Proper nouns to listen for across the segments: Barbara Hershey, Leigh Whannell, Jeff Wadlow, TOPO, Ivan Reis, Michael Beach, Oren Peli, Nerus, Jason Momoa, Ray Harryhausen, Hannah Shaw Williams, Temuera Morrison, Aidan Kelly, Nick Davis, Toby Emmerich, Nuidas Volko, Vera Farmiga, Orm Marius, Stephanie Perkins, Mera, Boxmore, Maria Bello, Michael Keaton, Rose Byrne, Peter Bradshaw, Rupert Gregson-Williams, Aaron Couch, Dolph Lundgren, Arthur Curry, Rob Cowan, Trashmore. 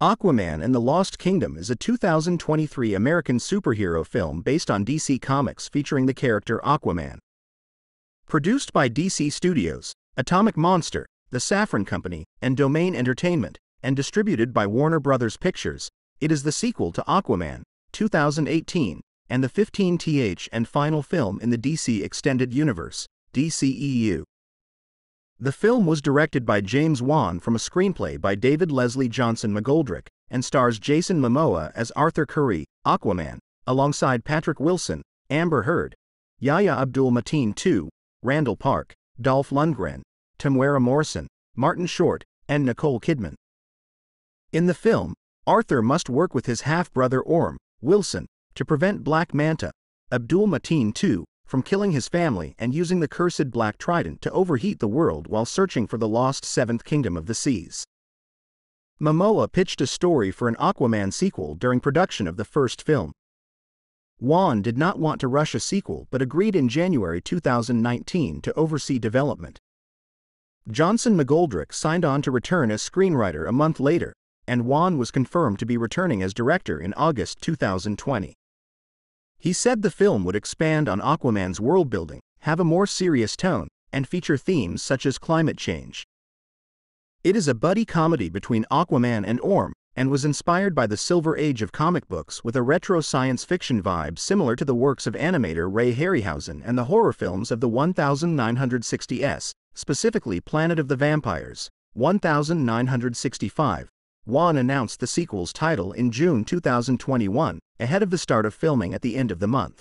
Aquaman and the Lost Kingdom is a 2023 American superhero film based on DC Comics featuring the character Aquaman. Produced by DC Studios, Atomic Monster, the Safran Company, and Domain Entertainment, and distributed by Warner Brothers Pictures, it is the sequel to Aquaman, 2018, and the 15th and final film in the DC Extended Universe, DCEU. The film was directed by James Wan from a screenplay by David Leslie Johnson-McGoldrick, and stars Jason Momoa as Arthur Curry, Aquaman, alongside Patrick Wilson, Amber Heard, Yahya Abdul-Mateen II, Randall Park, Dolph Lundgren, Temuera Morrison, Martin Short, and Nicole Kidman. In the film, Arthur must work with his half-brother Orm, Wilson, to prevent Black Manta, Abdul-Mateen II, from killing his family and using the cursed Black Trident to overheat the world while searching for the lost Seventh Kingdom of the Seas. Momoa pitched a story for an Aquaman sequel during production of the first film. Wan did not want to rush a sequel but agreed in January 2019 to oversee development. Johnson-McGoldrick signed on to return as screenwriter a month later, and Wan was confirmed to be returning as director in August 2020. He said the film would expand on Aquaman's world-building, have a more serious tone, and feature themes such as climate change. It is a buddy comedy between Aquaman and Orm, and was inspired by the Silver Age of comic books with a retro science fiction vibe similar to the works of animator Ray Harryhausen and the horror films of the 1960s, specifically Planet of the Vampires, 1965. Wan announced the sequel's title in June 2021, ahead of the start of filming at the end of the month.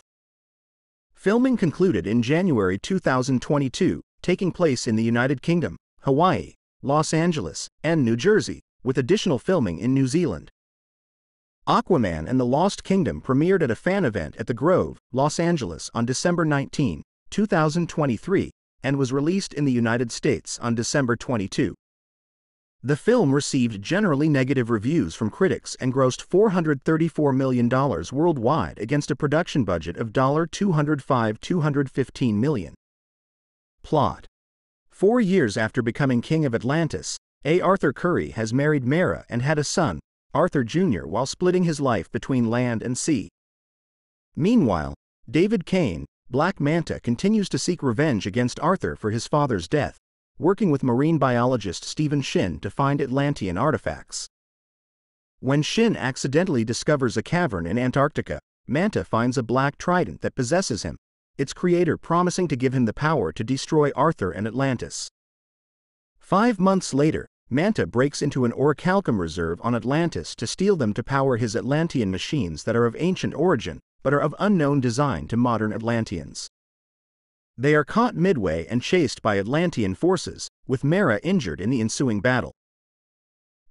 Filming concluded in January 2022, taking place in the United Kingdom, Hawaii, Los Angeles, and New Jersey, with additional filming in New Zealand. Aquaman and the Lost Kingdom premiered at a fan event at The Grove, Los Angeles on December 19, 2023, and was released in the United States on December 22. The film received generally negative reviews from critics and grossed $434 million worldwide against a production budget of $215 million. Plot. 4 years after becoming king of Atlantis, Arthur Curry has married Mera and had a son, Arthur Jr., while splitting his life between land and sea. Meanwhile, David Kane, Black Manta, continues to seek revenge against Arthur for his father's death, working with marine biologist Stephen Shin to find Atlantean artifacts. When Shin accidentally discovers a cavern in Antarctica, Manta finds a black trident that possesses him, its creator promising to give him the power to destroy Arthur and Atlantis. 5 months later, Manta breaks into an orichalcum reserve on Atlantis to steal them to power his Atlantean machines that are of ancient origin, but are of unknown design to modern Atlanteans. They are caught midway and chased by Atlantean forces, with Mera injured in the ensuing battle.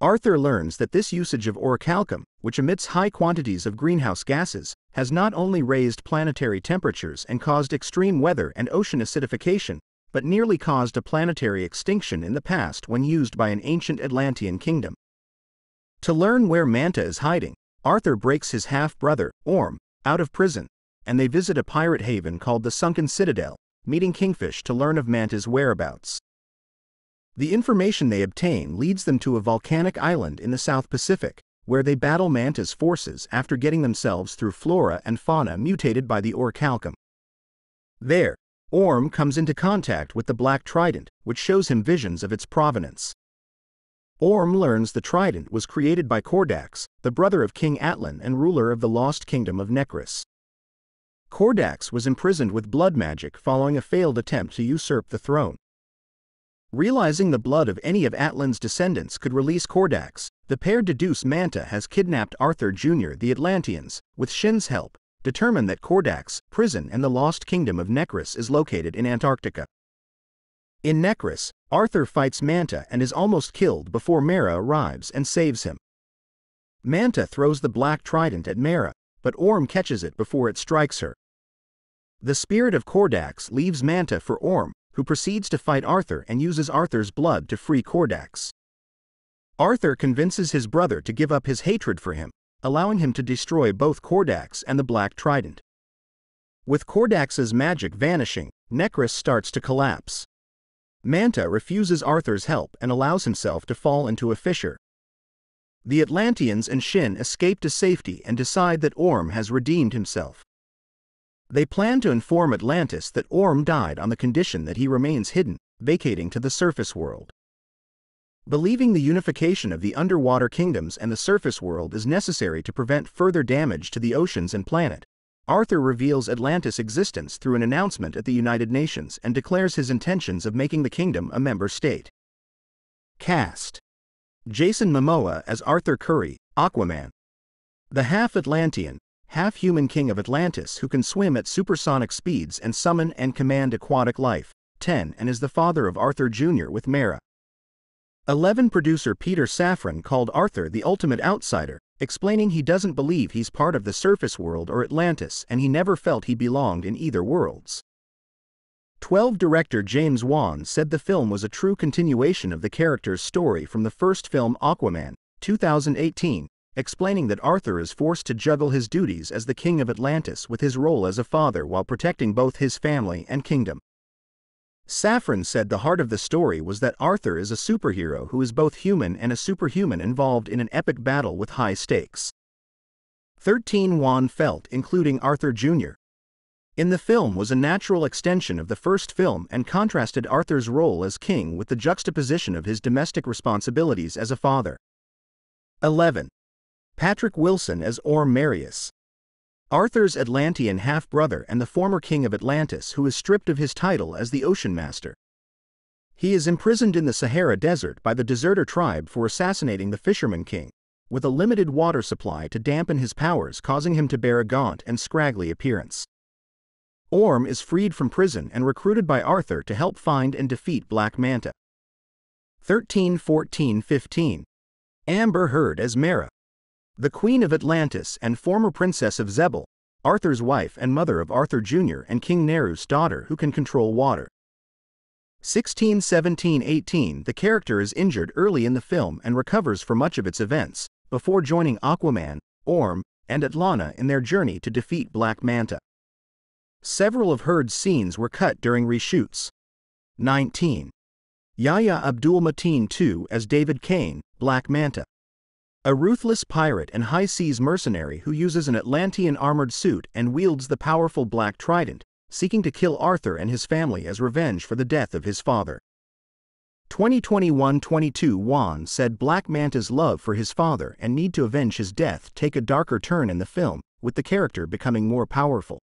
Arthur learns that this usage of orichalcum, which emits high quantities of greenhouse gases, has not only raised planetary temperatures and caused extreme weather and ocean acidification, but nearly caused a planetary extinction in the past when used by an ancient Atlantean kingdom. To learn where Manta is hiding, Arthur breaks his half-brother, Orm, out of prison, and they visit a pirate haven called the Sunken Citadel, meeting Kingfish to learn of Manta's whereabouts. The information they obtain leads them to a volcanic island in the South Pacific, where they battle Manta's forces after getting themselves through flora and fauna mutated by the orichalcum. There, Orm comes into contact with the Black Trident, which shows him visions of its provenance. Orm learns the Trident was created by Kordax, the brother of King Atlan and ruler of the Lost Kingdom of Necrus. Kordax was imprisoned with blood magic following a failed attempt to usurp the throne. Realizing the blood of any of Atlan's descendants could release Kordax, the pair deduce Manta has kidnapped Arthur Jr., the Atlanteans, with Shin's help, determine that Kordax, prison and the Lost Kingdom of Necrus is located in Antarctica. In Necrus, Arthur fights Manta and is almost killed before Mera arrives and saves him. Manta throws the Black Trident at Mera, but Orm catches it before it strikes her. The spirit of Kordax leaves Manta for Orm, who proceeds to fight Arthur and uses Arthur's blood to free Kordax. Arthur convinces his brother to give up his hatred for him, allowing him to destroy both Kordax and the Black Trident. With Kordax's magic vanishing, Necrus starts to collapse. Manta refuses Arthur's help and allows himself to fall into a fissure. The Atlanteans and Shin escape to safety and decide that Orm has redeemed himself. They plan to inform Atlantis that Orm died on the condition that he remains hidden, vacating to the surface world. Believing the unification of the underwater kingdoms and the surface world is necessary to prevent further damage to the oceans and planet, Arthur reveals Atlantis' existence through an announcement at the United Nations and declares his intentions of making the kingdom a member state. Cast: Jason Momoa as Arthur Curry, Aquaman. The half-Atlantean, half-human king of Atlantis who can swim at supersonic speeds and summon and command aquatic life, 10, and is the father of Arthur Jr. with Mera. 11. Producer Peter Safran called Arthur the ultimate outsider, explaining he doesn't believe he's part of the surface world or Atlantis and he never felt he belonged in either worlds. 12. Director James Wan said the film was a true continuation of the character's story from the first film Aquaman, 2018, explaining that Arthur is forced to juggle his duties as the king of Atlantis with his role as a father while protecting both his family and kingdom. Safran said the heart of the story was that Arthur is a superhero who is both human and a superhuman involved in an epic battle with high stakes. 13. Wan felt including Arthur Jr. in the film was a natural extension of the first film and contrasted Arthur's role as king with the juxtaposition of his domestic responsibilities as a father. 11. Patrick Wilson as Orm Marius. Arthur's Atlantean half-brother and the former king of Atlantis who is stripped of his title as the Ocean Master. He is imprisoned in the Sahara Desert by the deserter tribe for assassinating the Fisherman King, with a limited water supply to dampen his powers causing him to bear a gaunt and scraggly appearance. Orm is freed from prison and recruited by Arthur to help find and defeat Black Manta. 13, 14, 15. Amber Heard as Mera. The Queen of Atlantis and former Princess of Zebel, Arthur's wife and mother of Arthur Jr. and King Neru's daughter who can control water. 16, 17, 18. The character is injured early in the film and recovers for much of its events, before joining Aquaman, Orm, and Atlana in their journey to defeat Black Manta. Several of Heard's scenes were cut during reshoots. 19. Yahya Abdul-Mateen II as David Kane, Black Manta. A ruthless pirate and high seas mercenary who uses an Atlantean armored suit and wields the powerful Black Trident, seeking to kill Arthur and his family as revenge for the death of his father. 2021-22. Wan said Black Manta's love for his father and need to avenge his death take a darker turn in the film, with the character becoming more powerful.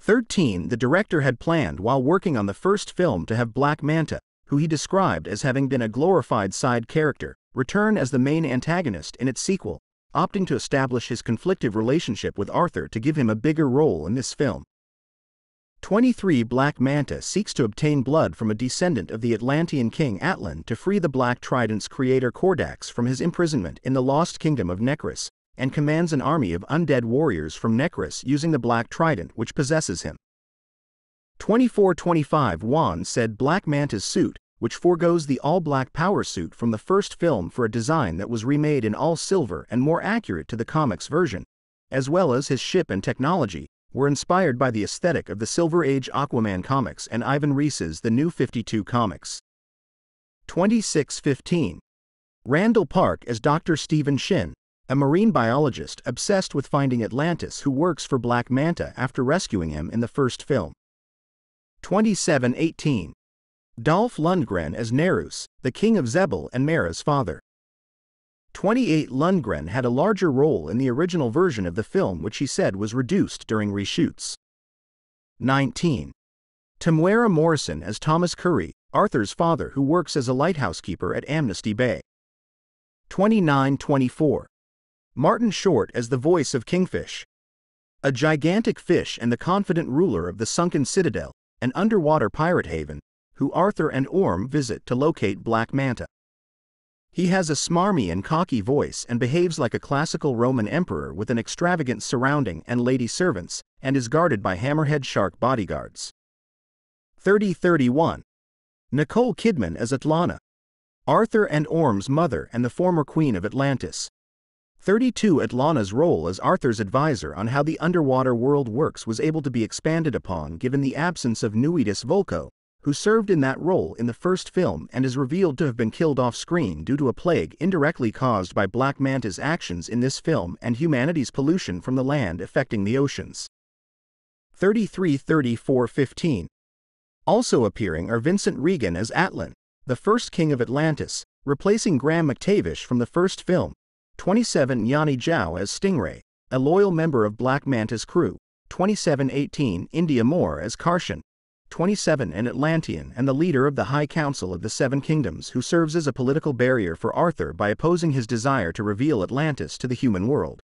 13. The director had planned while working on the first film to have Black Manta, who he described as having been a glorified side character, return as the main antagonist in its sequel, opting to establish his conflictive relationship with Arthur to give him a bigger role in this film. 23. Black Manta seeks to obtain blood from a descendant of the Atlantean king Atlan to free the Black Trident's creator Kordax from his imprisonment in the lost kingdom of Necrus, and commands an army of undead warriors from Necrus using the Black Trident which possesses him. 24-25. Wan said Black Manta's suit, which forgoes the all-black power suit from the first film for a design that was remade in all silver and more accurate to the comics version, as well as his ship and technology, were inspired by the aesthetic of the Silver Age Aquaman comics and Ivan Reis's The New 52 comics. 26-15. Randall Park as Dr. Stephen Shin, a marine biologist obsessed with finding Atlantis who works for Black Manta after rescuing him in the first film. 27-18. Dolph Lundgren as Nerus, the king of Zebel and Mera's father. 28. Lundgren had a larger role in the original version of the film which he said was reduced during reshoots. 19. Temuera Morrison as Thomas Curry, Arthur's father who works as a lighthouse keeper at Amnesty Bay. 29-24. Martin Short as the voice of Kingfish. A gigantic fish and the confident ruler of the sunken citadel, an underwater pirate haven, who Arthur and Orm visit to locate Black Manta. He has a smarmy and cocky voice and behaves like a classical Roman emperor with an extravagant surrounding and lady servants, and is guarded by hammerhead shark bodyguards. 30-31. Nicole Kidman as Atlana, Arthur and Orm's mother and the former queen of Atlantis. 32. Atlana's role as Arthur's advisor on how the underwater world works was able to be expanded upon given the absence of Nuidas Volko, who served in that role in the first film and is revealed to have been killed off-screen due to a plague indirectly caused by Black Manta's actions in this film and humanity's pollution from the land affecting the oceans. 33-34-15. Also appearing are Vincent Regan as Atlan, the first king of Atlantis, replacing Graham McTavish from the first film. 27. Jani Zhao as Stingray, a loyal member of Black Manta's crew. 27-18. Indya Moore as Karshan. 27. An Atlantean and the leader of the High Council of the Seven Kingdoms, who serves as a political barrier for Arthur by opposing his desire to reveal Atlantis to the human world.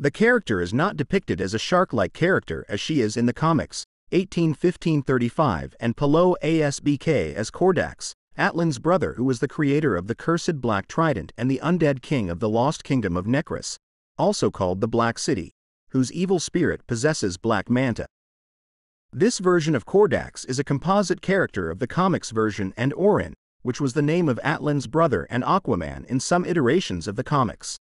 The character is not depicted as a shark-like character as she is in the comics. 18-15-35. And Pilou Asbæk as Kordax, Atlan's brother, who was the creator of the cursed Black Trident and the undead king of the lost kingdom of Necrus, also called the Black City, whose evil spirit possesses Black Manta. This version of Kordax is a composite character of the comics version and Orin, which was the name of Atlan's brother and Aquaman in some iterations of the comics.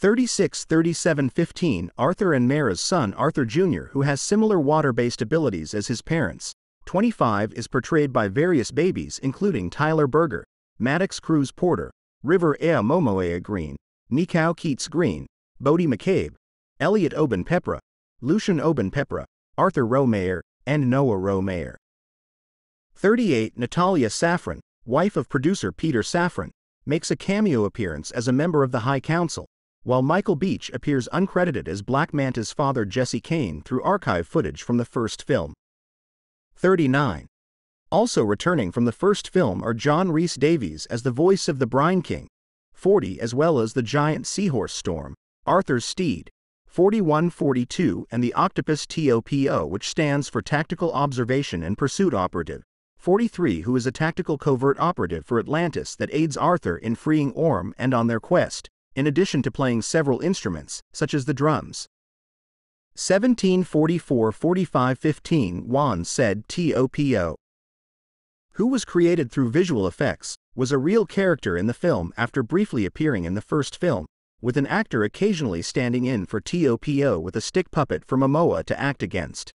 36-37-15. Arthur and Mara's son Arthur Jr., who has similar water-based abilities as his parents. 25 is portrayed by various babies including Tyler Berger, Maddox Cruz Porter, River Ea Momoea Green, Nicole Keats Green, Bodie McCabe, Elliot Oben Pepra, Lucian Oben Pepra, Arthur Roe Mayer, and Noah Roe Mayer. 38. Natalia Safran, wife of producer Peter Safran, makes a cameo appearance as a member of the High Council, while Michael Beach appears uncredited as Black Manta's father Jesse Kane through archive footage from the first film. 39. Also returning from the first film are John Rhys Davies as the voice of the Brine King, 40 as well as the giant seahorse Storm, Arthur's steed, 41-42, and the octopus TOPO, which stands for Tactical Observation and Pursuit Operative, 43, who is a tactical covert operative for Atlantis that aids Arthur in freeing Orm and on their quest, in addition to playing several instruments, such as the drums. 17-44-45-15. Wan said TOPO, who was created through visual effects, was a real character in the film after briefly appearing in the first film, with an actor occasionally standing in for TOPO with a stick puppet for Momoa to act against.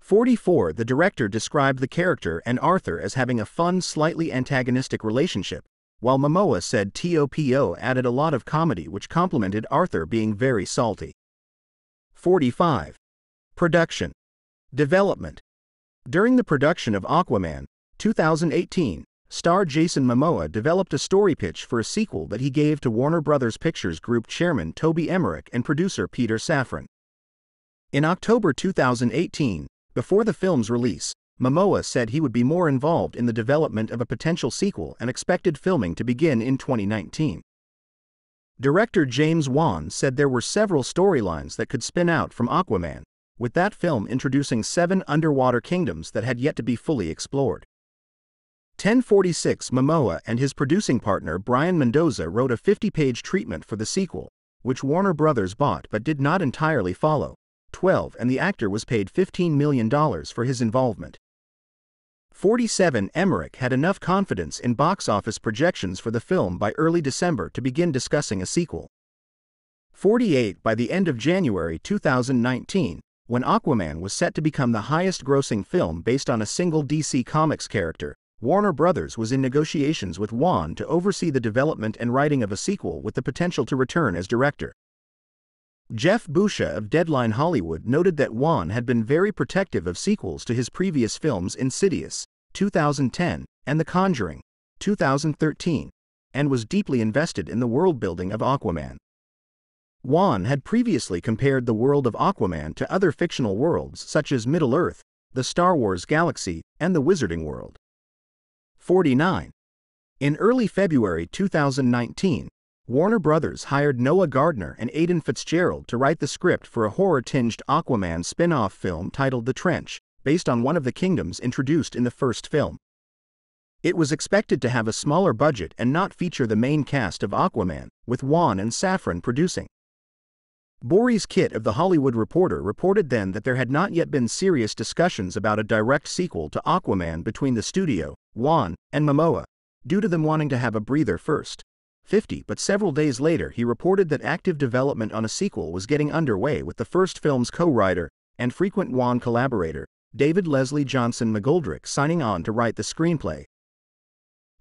44. The director described the character and Arthur as having a fun, slightly antagonistic relationship, while Momoa said TOPO added a lot of comedy which complemented Arthur being very salty. 45. Production. Development. During the production of Aquaman, 2018, star Jason Momoa developed a story pitch for a sequel that he gave to Warner Brothers Pictures Group chairman Toby Emmerich and producer Peter Safran. In October 2018, before the film's release, Momoa said he would be more involved in the development of a potential sequel and expected filming to begin in 2019. Director James Wan said there were several storylines that could spin out from Aquaman, with that film introducing 7 underwater kingdoms that had yet to be fully explored. 1046. Momoa and his producing partner Brian Mendoza wrote a 50-page treatment for the sequel, which Warner Brothers bought but did not entirely follow. 12. And the actor was paid $15 million for his involvement. 47. Emmerich had enough confidence in box office projections for the film by early December to begin discussing a sequel. 48. By the end of January 2019, when Aquaman was set to become the highest-grossing film based on a single DC Comics character, Warner Brothers was in negotiations with Wan to oversee the development and writing of a sequel with the potential to return as director. Jeff Boucher of Deadline Hollywood noted that Wan had been very protective of sequels to his previous films Insidious, 2010, and The Conjuring, 2013, and was deeply invested in the world-building of Aquaman. Wan had previously compared the world of Aquaman to other fictional worlds such as Middle-earth, the Star Wars galaxy, and the Wizarding World. 49. In early February 2019, Warner Brothers hired Noah Gardner and Aiden Fitzgerald to write the script for a horror-tinged Aquaman spin-off film titled The Trench, based on one of the kingdoms introduced in the first film. It was expected to have a smaller budget and not feature the main cast of Aquaman, with Wan and Safran producing. Borys Kit of The Hollywood Reporter reported then that there had not yet been serious discussions about a direct sequel to Aquaman between the studio, Wan, and Momoa, due to them wanting to have a breather first. 50. But several days later he reported that active development on a sequel was getting underway with the first film's co-writer and frequent Wan collaborator, David Leslie Johnson-McGoldrick signing on to write the screenplay.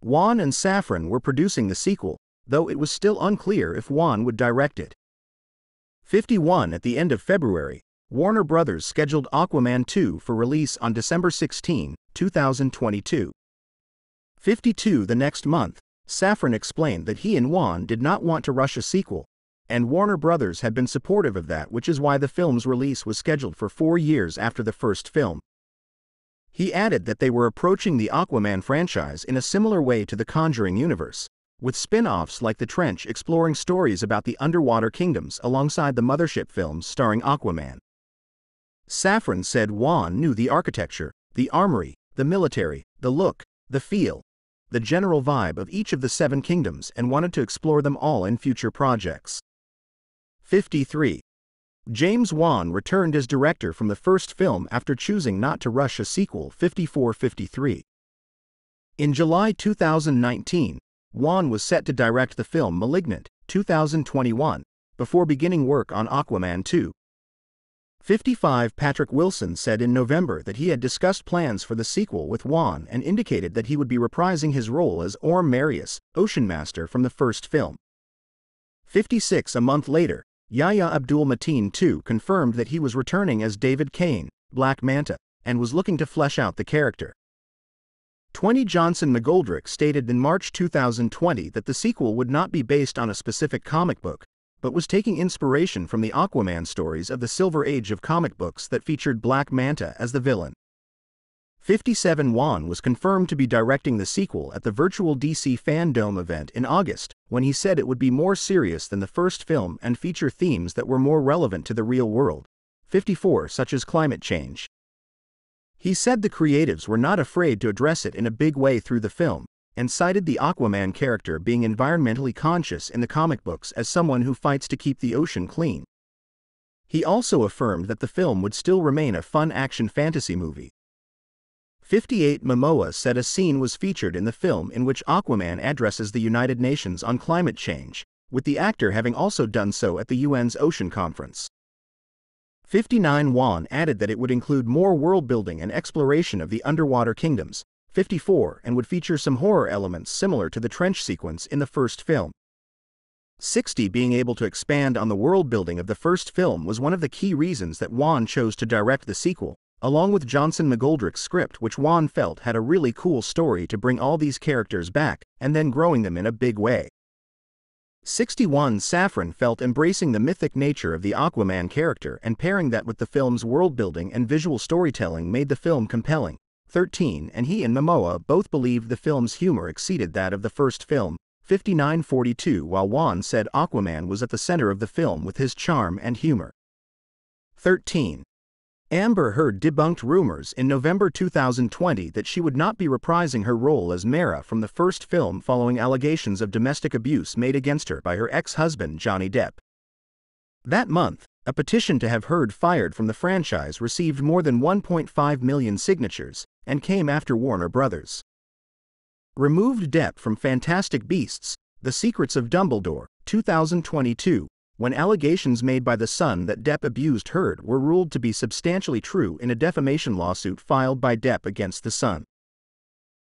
Wan and Safran were producing the sequel, though it was still unclear if Wan would direct it. 51 At the end of February, Warner Brothers scheduled Aquaman 2 for release on December 16, 2022. 52 The next month, Safran explained that he and Wan did not want to rush a sequel, and Warner Brothers had been supportive of that, which is why the film's release was scheduled for 4 years after the first film. He added that they were approaching the Aquaman franchise in a similar way to the Conjuring universe, with spin-offs like The Trench exploring stories about the underwater kingdoms alongside the mothership films starring Aquaman. Safran said Wan knew the architecture, the armory, the military, the look, the feel, the general vibe of each of the seven kingdoms and wanted to explore them all in future projects. 53. James Wan returned as director from the first film after choosing not to rush a sequel. 54-53. In July 2019, Wan was set to direct the film Malignant, 2021, before beginning work on Aquaman 2. 55 Patrick Wilson said in November that he had discussed plans for the sequel with Wan and indicated that he would be reprising his role as Orm Marius, Ocean Master from the first film. 56 A month later, Yahya Abdul-Mateen II confirmed that he was returning as David Kane, Black Manta, and was looking to flesh out the character. 20 Johnson-McGoldrick stated in March 2020 that the sequel would not be based on a specific comic book, but was taking inspiration from the Aquaman stories of the Silver Age of comic books that featured Black Manta as the villain. 57 Wan was confirmed to be directing the sequel at the virtual DC Fandome event in August, when he said it would be more serious than the first film and feature themes that were more relevant to the real world, 54 such as climate change. He said the creatives were not afraid to address it in a big way through the film, and cited the Aquaman character being environmentally conscious in the comic books as someone who fights to keep the ocean clean. He also affirmed that the film would still remain a fun action fantasy movie. 58 Momoa said a scene was featured in the film in which Aquaman addresses the United Nations on climate change, with the actor having also done so at the UN's Ocean Conference. 59 Wan added that it would include more world-building and exploration of the underwater kingdoms, 54 and would feature some horror elements similar to the trench sequence in the first film. 60 Being able to expand on the world-building of the first film was one of the key reasons that Wan chose to direct the sequel, along with Johnson-McGoldrick's script, which Wan felt had a really cool story to bring all these characters back and then growing them in a big way. 61 Safran felt embracing the mythic nature of the Aquaman character and pairing that with the film's world-building and visual storytelling made the film compelling, 13 and he and Momoa both believed the film's humor exceeded that of the first film, 59-42 while Wan said Aquaman was at the center of the film with his charm and humor. 13. Amber Heard debunked rumors in November 2020 that she would not be reprising her role as Mera from the first film following allegations of domestic abuse made against her by her ex-husband Johnny Depp. That month, a petition to have Heard fired from the franchise received more than 1.5 million signatures and came after Warner Brothers removed Depp from Fantastic Beasts: The Secrets of Dumbledore, 2022. When allegations made by The Sun that Depp abused Heard were ruled to be substantially true in a defamation lawsuit filed by Depp against The Sun.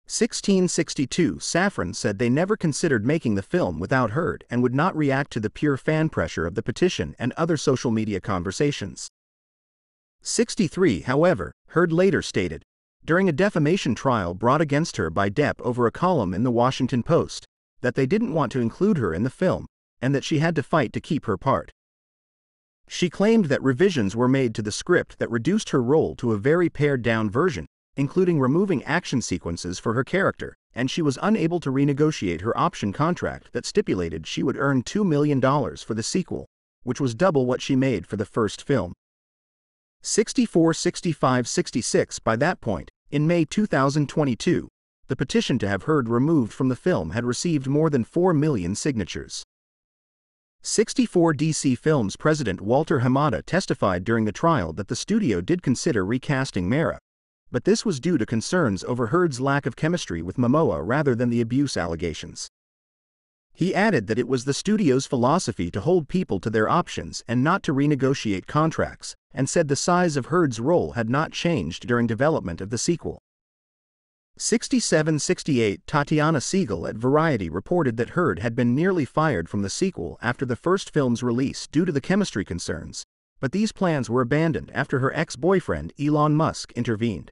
1662 Safran said they never considered making the film without Heard and would not react to the pure fan pressure of the petition and other social media conversations. 63 However, Heard later stated, during a defamation trial brought against her by Depp over a column in The Washington Post, that they didn't want to include her in the film, and that she had to fight to keep her part. She claimed that revisions were made to the script that reduced her role to a very pared-down version, including removing action sequences for her character, and she was unable to renegotiate her option contract that stipulated she would earn $2 million for the sequel, which was double what she made for the first film. 64-65-66 By that point, in May 2022, the petition to have Heard removed from the film had received more than 4 million signatures. 64 DC Films president Walter Hamada testified during the trial that the studio did consider recasting Mera, but this was due to concerns over Heard's lack of chemistry with Momoa rather than the abuse allegations. He added that it was the studio's philosophy to hold people to their options and not to renegotiate contracts, and said the size of Heard's role had not changed during development of the sequel. 6768 Tatiana Siegel at Variety reported that Heard had been nearly fired from the sequel after the first film's release due to the chemistry concerns, but these plans were abandoned after her ex-boyfriend Elon Musk intervened.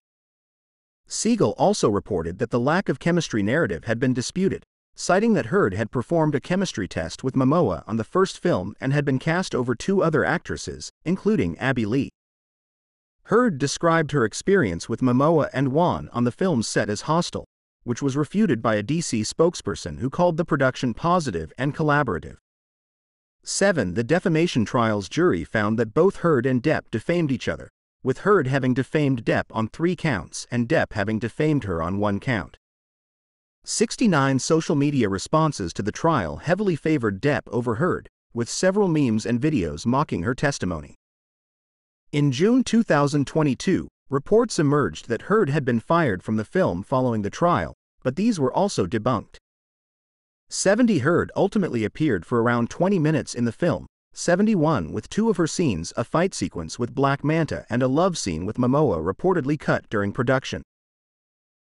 Siegel also reported that the lack of chemistry narrative had been disputed, citing that Heard had performed a chemistry test with Momoa on the first film and had been cast over 2 other actresses, including Abby Lee. Heard described her experience with Momoa and Wan on the film's set as hostile, which was refuted by a DC spokesperson who called the production positive and collaborative. 7. The defamation trial's jury found that both Heard and Depp defamed each other, with Heard having defamed Depp on 3 counts and Depp having defamed her on 1 count. 69 Social media responses to the trial heavily favored Depp over Heard, with several memes and videos mocking her testimony. In June 2022, reports emerged that Heard had been fired from the film following the trial, but these were also debunked. 70 Heard ultimately appeared for around 20 minutes in the film, 71 with 2 of her scenes, a fight sequence with Black Manta and a love scene with Momoa reportedly cut during production.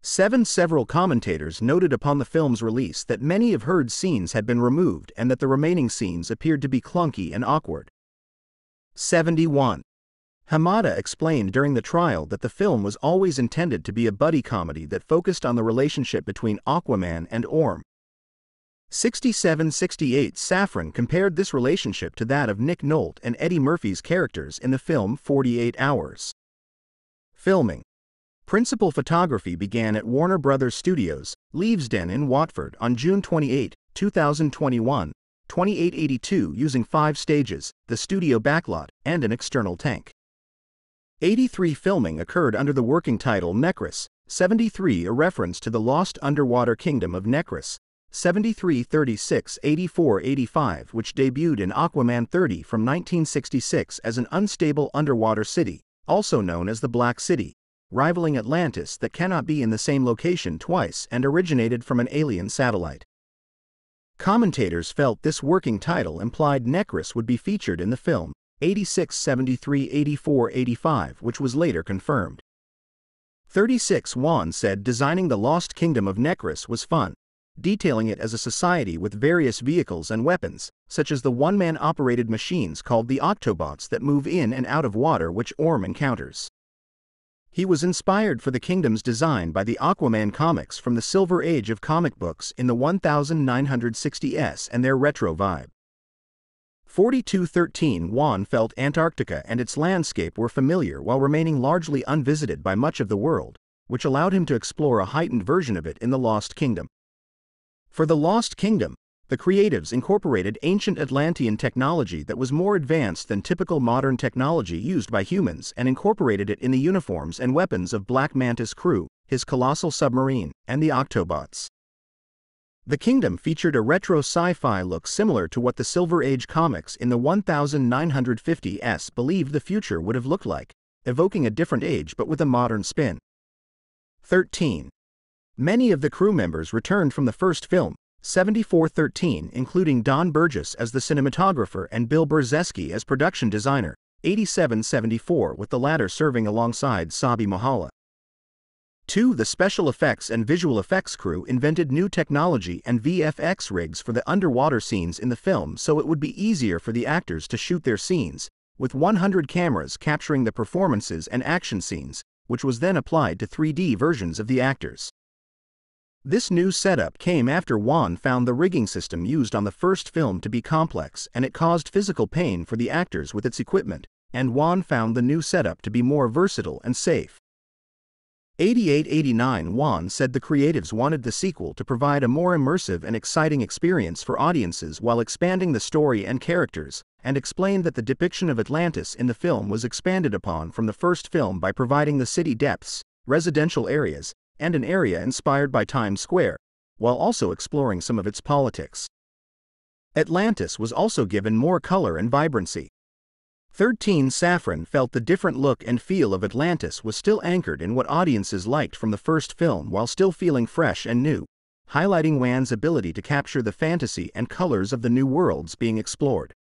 7. Several commentators noted upon the film's release that many of Heard's scenes had been removed and that the remaining scenes appeared to be clunky and awkward. 71. Hamada explained during the trial that the film was always intended to be a buddy comedy that focused on the relationship between Aquaman and Orm. 6768 Safran compared this relationship to that of Nick Nolte and Eddie Murphy's characters in the film 48 Hours. Filming. Principal photography began at Warner Brothers Studios, Leavesden in Watford on June 28, 2021, 2882 using 5 stages, the studio backlot, and an external tank. 83 Filming occurred under the working title Necrus, 73 a reference to the lost underwater kingdom of Necrus, 73-36-84-85 which debuted in Aquaman 30 from 1966 as an unstable underwater city, also known as the Black City, rivaling Atlantis that cannot be in the same location twice and originated from an alien satellite. Commentators felt this working title implied Necrus would be featured in the film, 86-73-84-85 which was later confirmed. 36 Wan said designing the lost kingdom of Necrus was fun, detailing it as a society with various vehicles and weapons, such as the one-man-operated machines called the Octobots that move in and out of water which Orm encounters. He was inspired for the kingdom's design by the Aquaman comics from the Silver Age of comic books in the 1960s and their retro vibe. 4213 Wan felt Antarctica and its landscape were familiar while remaining largely unvisited by much of the world, which allowed him to explore a heightened version of it in the Lost Kingdom. For the Lost Kingdom, the creatives incorporated ancient Atlantean technology that was more advanced than typical modern technology used by humans and incorporated it in the uniforms and weapons of Black Manta's crew, his colossal submarine, and the Octobots. The kingdom featured a retro sci-fi look similar to what the Silver Age comics in the 1950s believed the future would have looked like, evoking a different age but with a modern spin. 13. Many of the crew members returned from the first film, 7413 including Don Burgess as the cinematographer and Bill Berzeski as production designer, 8774 with the latter serving alongside Sabi Mahala. 2. The special effects and visual effects crew invented new technology and VFX rigs for the underwater scenes in the film so it would be easier for the actors to shoot their scenes, with 100 cameras capturing the performances and action scenes, which was then applied to 3D versions of the actors. This new setup came after Wan found the rigging system used on the first film to be complex and it caused physical pain for the actors with its equipment, and Wan found the new setup to be more versatile and safe. 8889 Wan said the creatives wanted the sequel to provide a more immersive and exciting experience for audiences while expanding the story and characters, and explained that the depiction of Atlantis in the film was expanded upon from the first film by providing the city depths, residential areas, and an area inspired by Times Square, while also exploring some of its politics. Atlantis was also given more color and vibrancy. 13 Safran felt the different look and feel of Atlantis was still anchored in what audiences liked from the first film while still feeling fresh and new, highlighting Wan's ability to capture the fantasy and colors of the new worlds being explored.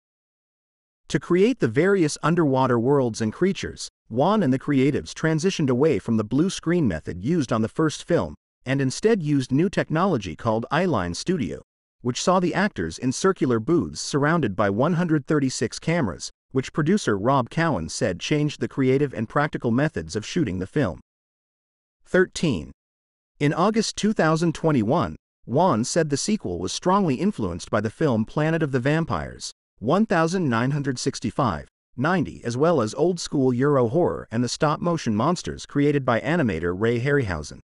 To create the various underwater worlds and creatures, Wan and the creatives transitioned away from the blue screen method used on the first film, and instead used new technology called Eyeline Studio, which saw the actors in circular booths surrounded by 136 cameras, which producer Rob Cowan said changed the creative and practical methods of shooting the film. 13. In August 2021, Wan said the sequel was strongly influenced by the film Planet of the Vampires, 1965, 90, as well as old-school Euro horror and the stop-motion monsters created by animator Ray Harryhausen.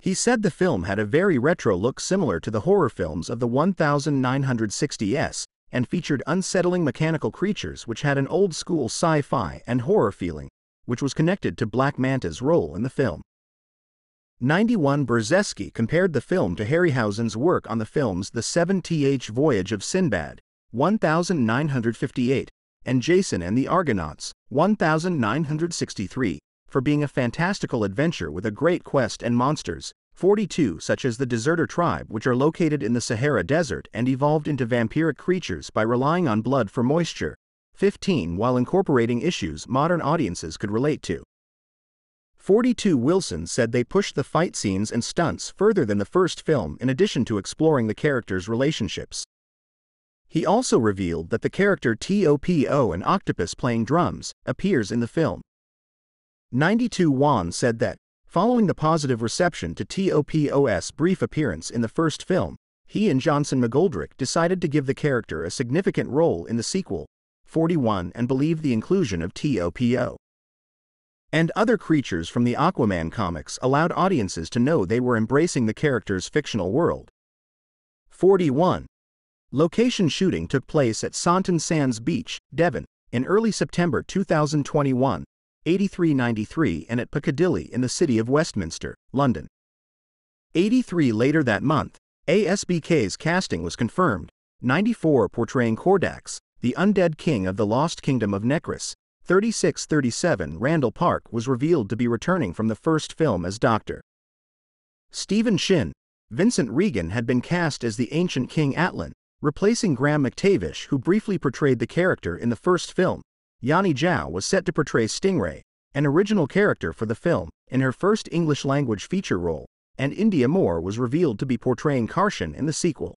He said the film had a very retro look similar to the horror films of the 1960s and featured unsettling mechanical creatures which had an old-school sci-fi and horror feeling, which was connected to Black Manta's role in the film. 91 Brzezinski compared the film to Harryhausen's work on the films The 7th Voyage of Sinbad, 1958, and Jason and the Argonauts, 1963. For being a fantastical adventure with a great quest and monsters, 42 such as the Deserter tribe, which are located in the Sahara Desert and evolved into vampiric creatures by relying on blood for moisture, 15 while incorporating issues modern audiences could relate to. 42 Wilson said they pushed the fight scenes and stunts further than the first film in addition to exploring the characters' relationships. He also revealed that the character Topo, an octopus playing drums, appears in the film. 92 Wan said that, following the positive reception to Topo's brief appearance in the first film, he and Johnson-McGoldrick decided to give the character a significant role in the sequel, 41 and believed the inclusion of Topo and other creatures from the Aquaman comics allowed audiences to know they were embracing the character's fictional world. 41. Location shooting took place at Saunton Sands Beach, Devon, in early September 2021. 8393 and at Piccadilly in the city of Westminster, London. 83 Later that month, ASBK's casting was confirmed, 94 portraying Kordax, the undead king of the lost kingdom of Necrus, 3637 Randall Park was revealed to be returning from the first film as Dr. Stephen Shin. Vincent Regan had been cast as the ancient King Atlan, replacing Graham McTavish who briefly portrayed the character in the first film. Jani Zhao was set to portray Stingray, an original character for the film, in her first English-language feature role, and Indya Moore was revealed to be portraying Karshan in the sequel.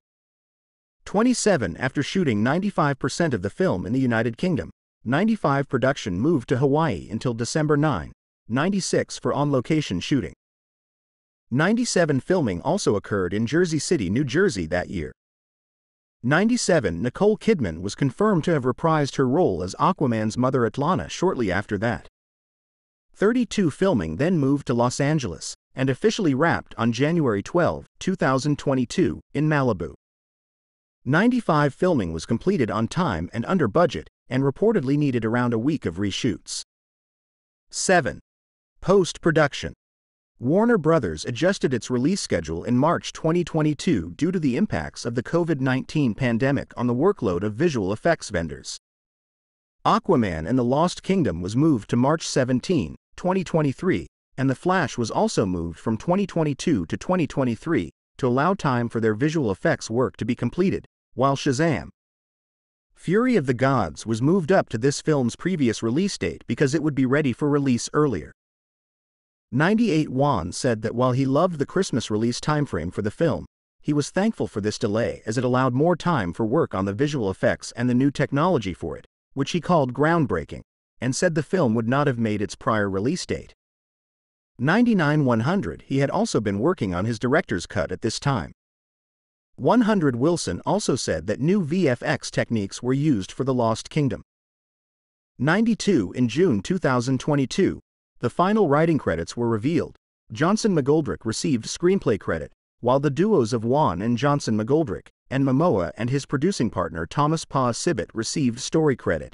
27 After shooting 95% of the film in the United Kingdom, 95 production moved to Hawaii until December 9, 96 for on-location shooting. 97 Filming also occurred in Jersey City, New Jersey that year. 97 Nicole Kidman was confirmed to have reprised her role as Aquaman's mother Atlanta shortly after that. 32 Filming then moved to Los Angeles, and officially wrapped on January 12, 2022, in Malibu. 95 Filming was completed on time and under budget, and reportedly needed around a week of reshoots. 7. Post-production. Warner Brothers adjusted its release schedule in March 2022 due to the impacts of the COVID-19 pandemic on the workload of visual effects vendors. Aquaman and the Lost Kingdom was moved to March 17, 2023, and The Flash was also moved from 2022 to 2023 to allow time for their visual effects work to be completed, while Shazam! Fury of the Gods was moved up to this film's previous release date because it would be ready for release earlier. 98 Wan said that while he loved the Christmas release timeframe for the film, he was thankful for this delay as it allowed more time for work on the visual effects and the new technology for it, which he called groundbreaking, and said the film would not have made its prior release date. 99-100 He had also been working on his director's cut at this time. 100 Wilson also said that new VFX techniques were used for The Lost Kingdom. 92 In June 2022, the final writing credits were revealed. Johnson-McGoldrick received screenplay credit, while the duos of Wan and Johnson-McGoldrick, and Momoa and his producing partner Thomas Paugh Sibbett received story credit.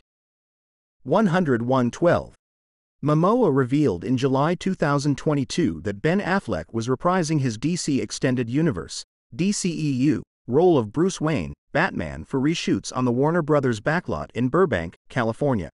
101-12 Momoa revealed in July 2022 that Ben Affleck was reprising his DC Extended Universe (DCEU) role of Bruce Wayne, Batman for reshoots on the Warner Brothers backlot in Burbank, California.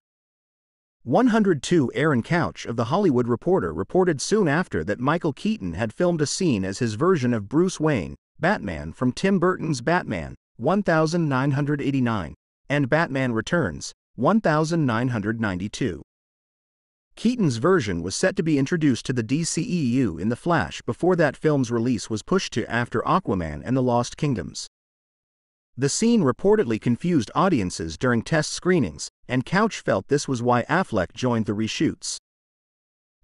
102 Aaron Couch of The Hollywood Reporter reported soon after that Michael Keaton had filmed a scene as his version of Bruce Wayne, Batman from Tim Burton's Batman, 1989, and Batman Returns, 1992. Keaton's version was set to be introduced to the DCEU in The Flash before that film's release was pushed to after Aquaman and the Lost Kingdoms. The scene reportedly confused audiences during test screenings, and Couch felt this was why Affleck joined the reshoots.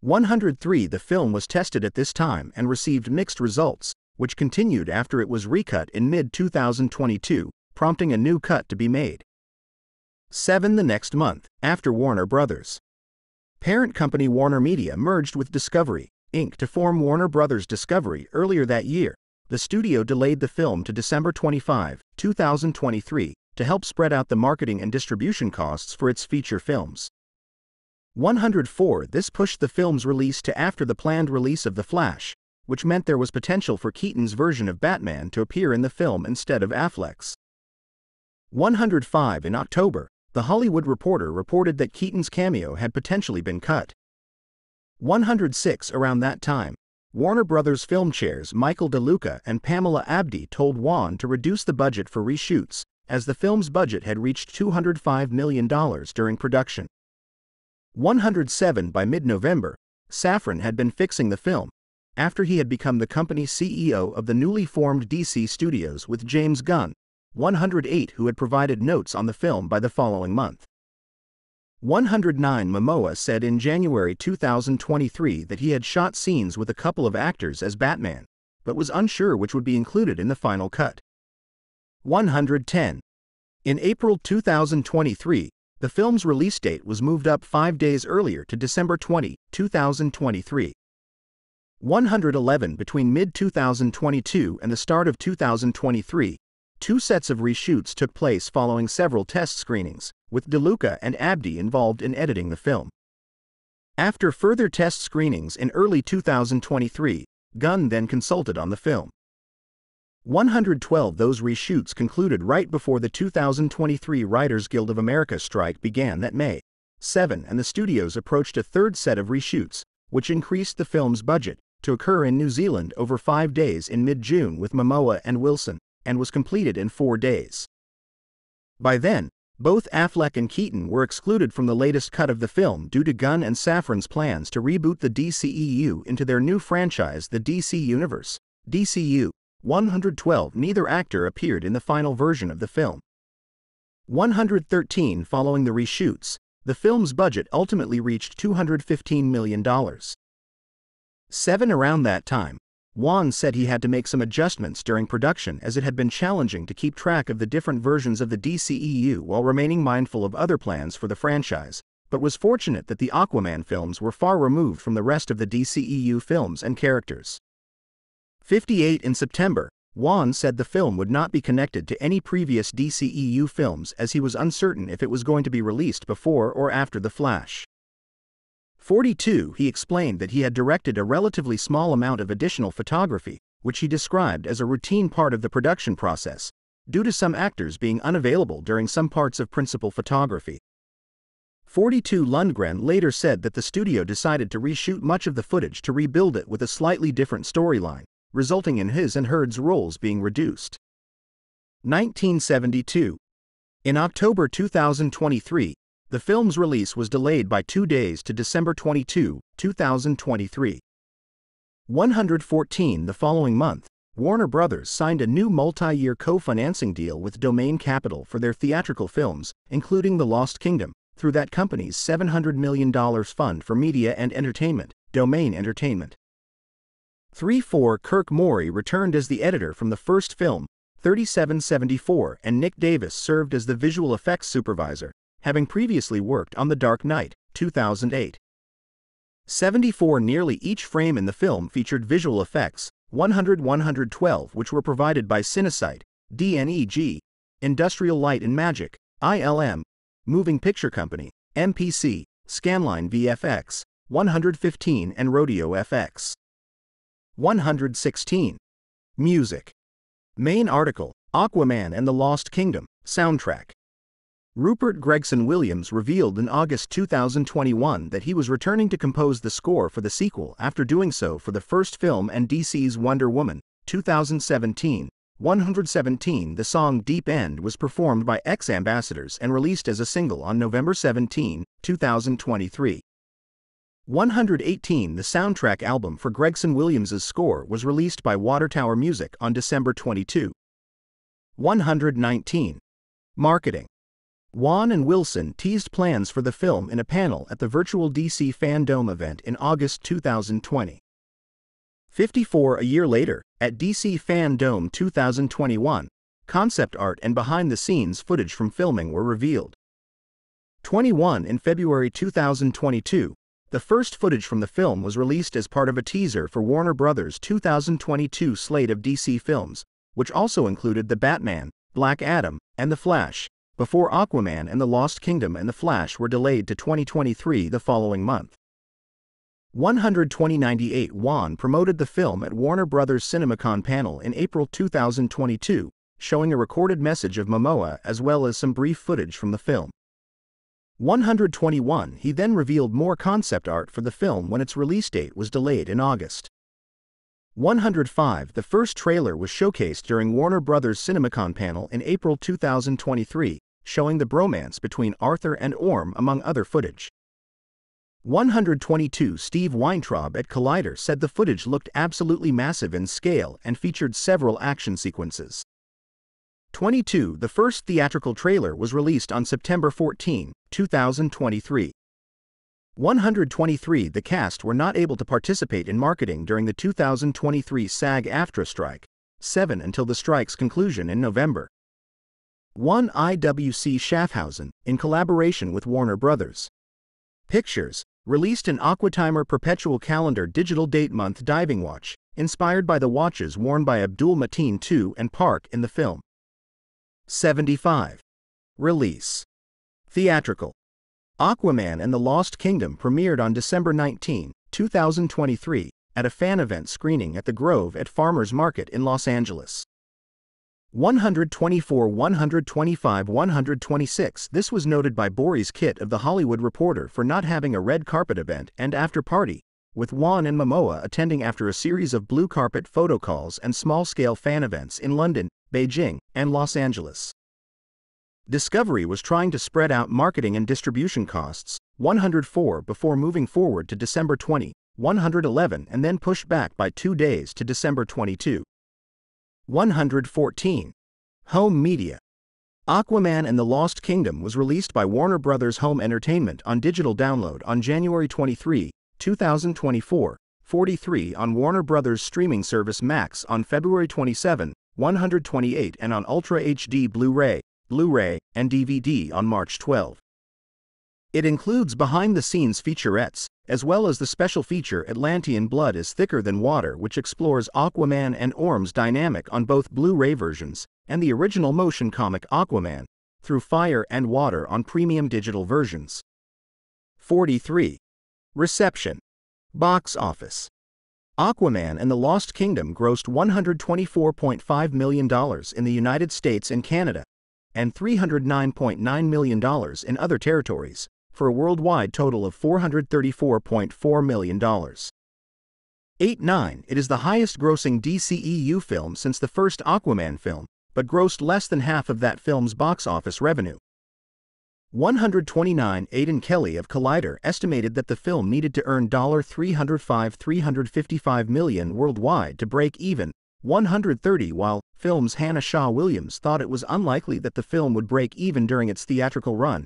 103 The film was tested at this time and received mixed results, which continued after it was recut in mid-2022, prompting a new cut to be made. 7 The next month, after Warner Brothers. Parent company Warner Media merged with Discovery, Inc. to form Warner Brothers Discovery earlier that year. The studio delayed the film to December 25, 2023, to help spread out the marketing and distribution costs for its feature films. 104 This pushed the film's release to after the planned release of The Flash, which meant there was potential for Keaton's version of Batman to appear in the film instead of Affleck's. 105 In October, The Hollywood Reporter reported that Keaton's cameo had potentially been cut. 106 Around that time, Warner Brothers film chairs Michael DeLuca and Pamela Abdi told Wan to reduce the budget for reshoots, as the film's budget had reached $205 million during production. 107 By mid-November, Safran had been fixing the film, after he had become the company CEO of the newly formed DC Studios with James Gunn, 108 who had provided notes on the film by the following month. 109 Momoa said in January 2023 that he had shot scenes with a couple of actors as Batman, but was unsure which would be included in the final cut. 110 In April 2023, the film's release date was moved up 5 days earlier to December 20, 2023. 111 Between mid-2022 and the start of 2023, two sets of reshoots took place following several test screenings, with DeLuca and Abdi involved in editing the film. After further test screenings in early 2023, Gunn then consulted on the film. 112 Those reshoots concluded right before the 2023 Writers Guild of America strike began that May 7, and the studios approached a third set of reshoots, which increased the film's budget, to occur in New Zealand over 5 days in mid-June with Momoa and Wilson, and was completed in 4 days. By then, both Affleck and Keaton were excluded from the latest cut of the film due to Gunn and Safran's plans to reboot the DCEU into their new franchise, the DC Universe, DCU. 112 Neither actor appeared in the final version of the film. 113 Following the reshoots, the film's budget ultimately reached $215 million. 7 Around that time, Wan said he had to make some adjustments during production as it had been challenging to keep track of the different versions of the DCEU while remaining mindful of other plans for the franchise, but was fortunate that the Aquaman films were far removed from the rest of the DCEU films and characters. 58 In September, Wan said the film would not be connected to any previous DCEU films as he was uncertain if it was going to be released before or after The Flash. 42 He explained that he had directed a relatively small amount of additional photography, which he described as a routine part of the production process, due to some actors being unavailable during some parts of principal photography. 42 Lundgren later said that the studio decided to reshoot much of the footage to rebuild it with a slightly different storyline, resulting in his and Heard's roles being reduced. 1972 In October 2023, the film's release was delayed by 2 days to December 22, 2023. 114 The following month, Warner Brothers signed a new multi-year co-financing deal with Domain Capital for their theatrical films, including The Lost Kingdom, through that company's $700 million fund for media and entertainment, Domain Entertainment. 3-4 Kirk Morey returned as the editor from the first film, 3774, and Nick Davis served as the visual effects supervisor, having previously worked on The Dark Knight, 2008. 74 Nearly each frame in the film featured visual effects, 100-112 which were provided by Cinesight, DNEG, Industrial Light and Magic, ILM, Moving Picture Company, MPC, Scanline VFX, 115 and Rodeo FX. 116. Music. Main article, Aquaman and the Lost Kingdom, soundtrack. Rupert Gregson Williams revealed in August 2021 that he was returning to compose the score for the sequel after doing so for the first film and DC's Wonder Woman, 2017, 117. The song Deep End was performed by ex-ambassadors and released as a single on November 17, 2023. 118. The soundtrack album for Gregson Williams's score was released by Water Tower Music on December 22. 119. Marketing. Wan and Wilson teased plans for the film in a panel at the virtual DC Fandome event in August 2020. 54. A year later, at DC Fandome 2021, concept art and behind-the-scenes footage from filming were revealed. 21. In February 2022, the first footage from the film was released as part of a teaser for Warner Bros. 2022 slate of DC films, which also included The Batman, Black Adam, and The Flash, before Aquaman and The Lost Kingdom and The Flash were delayed to 2023 the following month. 12098 Wan promoted the film at Warner Bros. CinemaCon panel in April 2022, showing a recorded message of Momoa as well as some brief footage from the film. 121 He then revealed more concept art for the film when its release date was delayed in August. 105 The first trailer was showcased during Warner Bros. CinemaCon panel in April 2023, showing the bromance between Arthur and Orm among other footage. 122 Steve Weintraub at Collider said the footage looked absolutely massive in scale and featured several action sequences. 22 The first theatrical trailer was released on September 14, 2023. 123 The cast were not able to participate in marketing during the 2023 SAG-AFTRA strike, 7 until the strike's conclusion in November. 1 IWC Schaffhausen, in collaboration with Warner Bros. Pictures, released an Aquatimer Perpetual Calendar digital date-month diving watch, inspired by the watches worn by Abdul-Mateen II and Park in the film. 75. Release. Theatrical. Aquaman and the Lost Kingdom premiered on December 19, 2023, at a fan event screening at The Grove at Farmers Market in Los Angeles. 124, 125, 126 This was noted by Borys Kit of The Hollywood Reporter for not having a red carpet event and after-party, with Wan and Momoa attending after a series of blue-carpet photo calls and small-scale fan events in London, Beijing, and Los Angeles. Discovery was trying to spread out marketing and distribution costs, 104 before moving forward to December 20, 111 and then pushed back by 2 days to December 22. 114. Home Media. Aquaman and the Lost Kingdom was released by Warner Bros. Home Entertainment on digital download on January 23, 2024, 43 on Warner Bros. Streaming service Max on February 27, 128 and on Ultra HD Blu-ray, and DVD on March 12. It includes behind-the-scenes featurettes, as well as the special feature Atlantean Blood is Thicker Than Water, which explores Aquaman and Orm's dynamic on both Blu-ray versions and the original motion comic Aquaman, Through Fire and Water on premium digital versions. 43. Reception. Box office. Aquaman and the Lost Kingdom grossed $124.5 million in the United States and Canada, and $309.9 million in other territories, for a worldwide total of $434.4 million. 89 It is the highest-grossing DCEU film since the first Aquaman film, but grossed less than half of that film's box office revenue. 129 Aidan Kelly of Collider estimated that the film needed to earn $355 million worldwide to break even, 130 while Film's Hannah Shaw Williams thought it was unlikely that the film would break even during its theatrical run,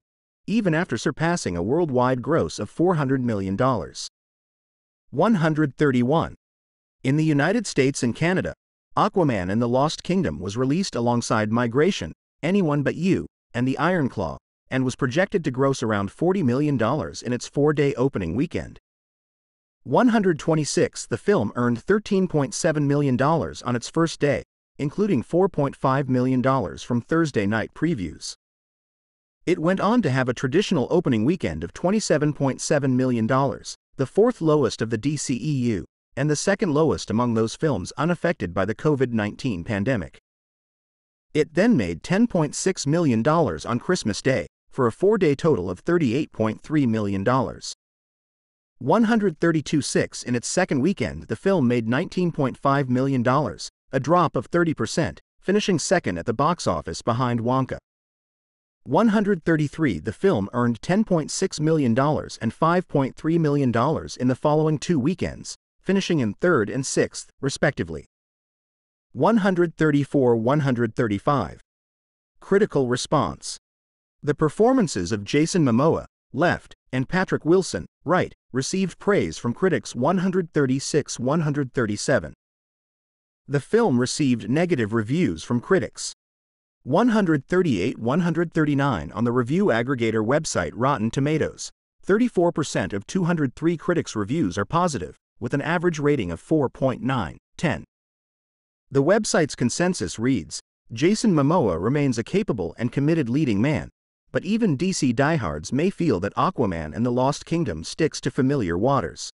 even after surpassing a worldwide gross of $400 million. 131. In the United States and Canada, Aquaman and the Lost Kingdom was released alongside Migration, Anyone But You, and The Iron Claw, and was projected to gross around $40 million in its 4-day opening weekend. 126 The film earned $13.7 million on its first day, including $4.5 million from Thursday night previews. It went on to have a traditional opening weekend of $27.7 million, the fourth lowest of the DCEU, and the second lowest among those films unaffected by the COVID-19 pandemic. It then made $10.6 million on Christmas Day, for a 4-day total of $38.3 million. 132.6 In its second weekend the film made $19.5 million, a drop of 30%, finishing second at the box office behind Wonka. 133. The film earned $10.6 million and $5.3 million in the following two weekends, finishing in third and sixth, respectively. 134-135. Critical response. The performances of Jason Momoa, left, and Patrick Wilson, right, received praise from critics. 136-137. The film received negative reviews from critics. 138-139 on the review aggregator website Rotten Tomatoes. 34% of 203 critics' reviews are positive, with an average rating of 4.9/10. The website's consensus reads, Jason Momoa remains a capable and committed leading man, but even DC diehards may feel that Aquaman and the Lost Kingdom sticks to familiar waters.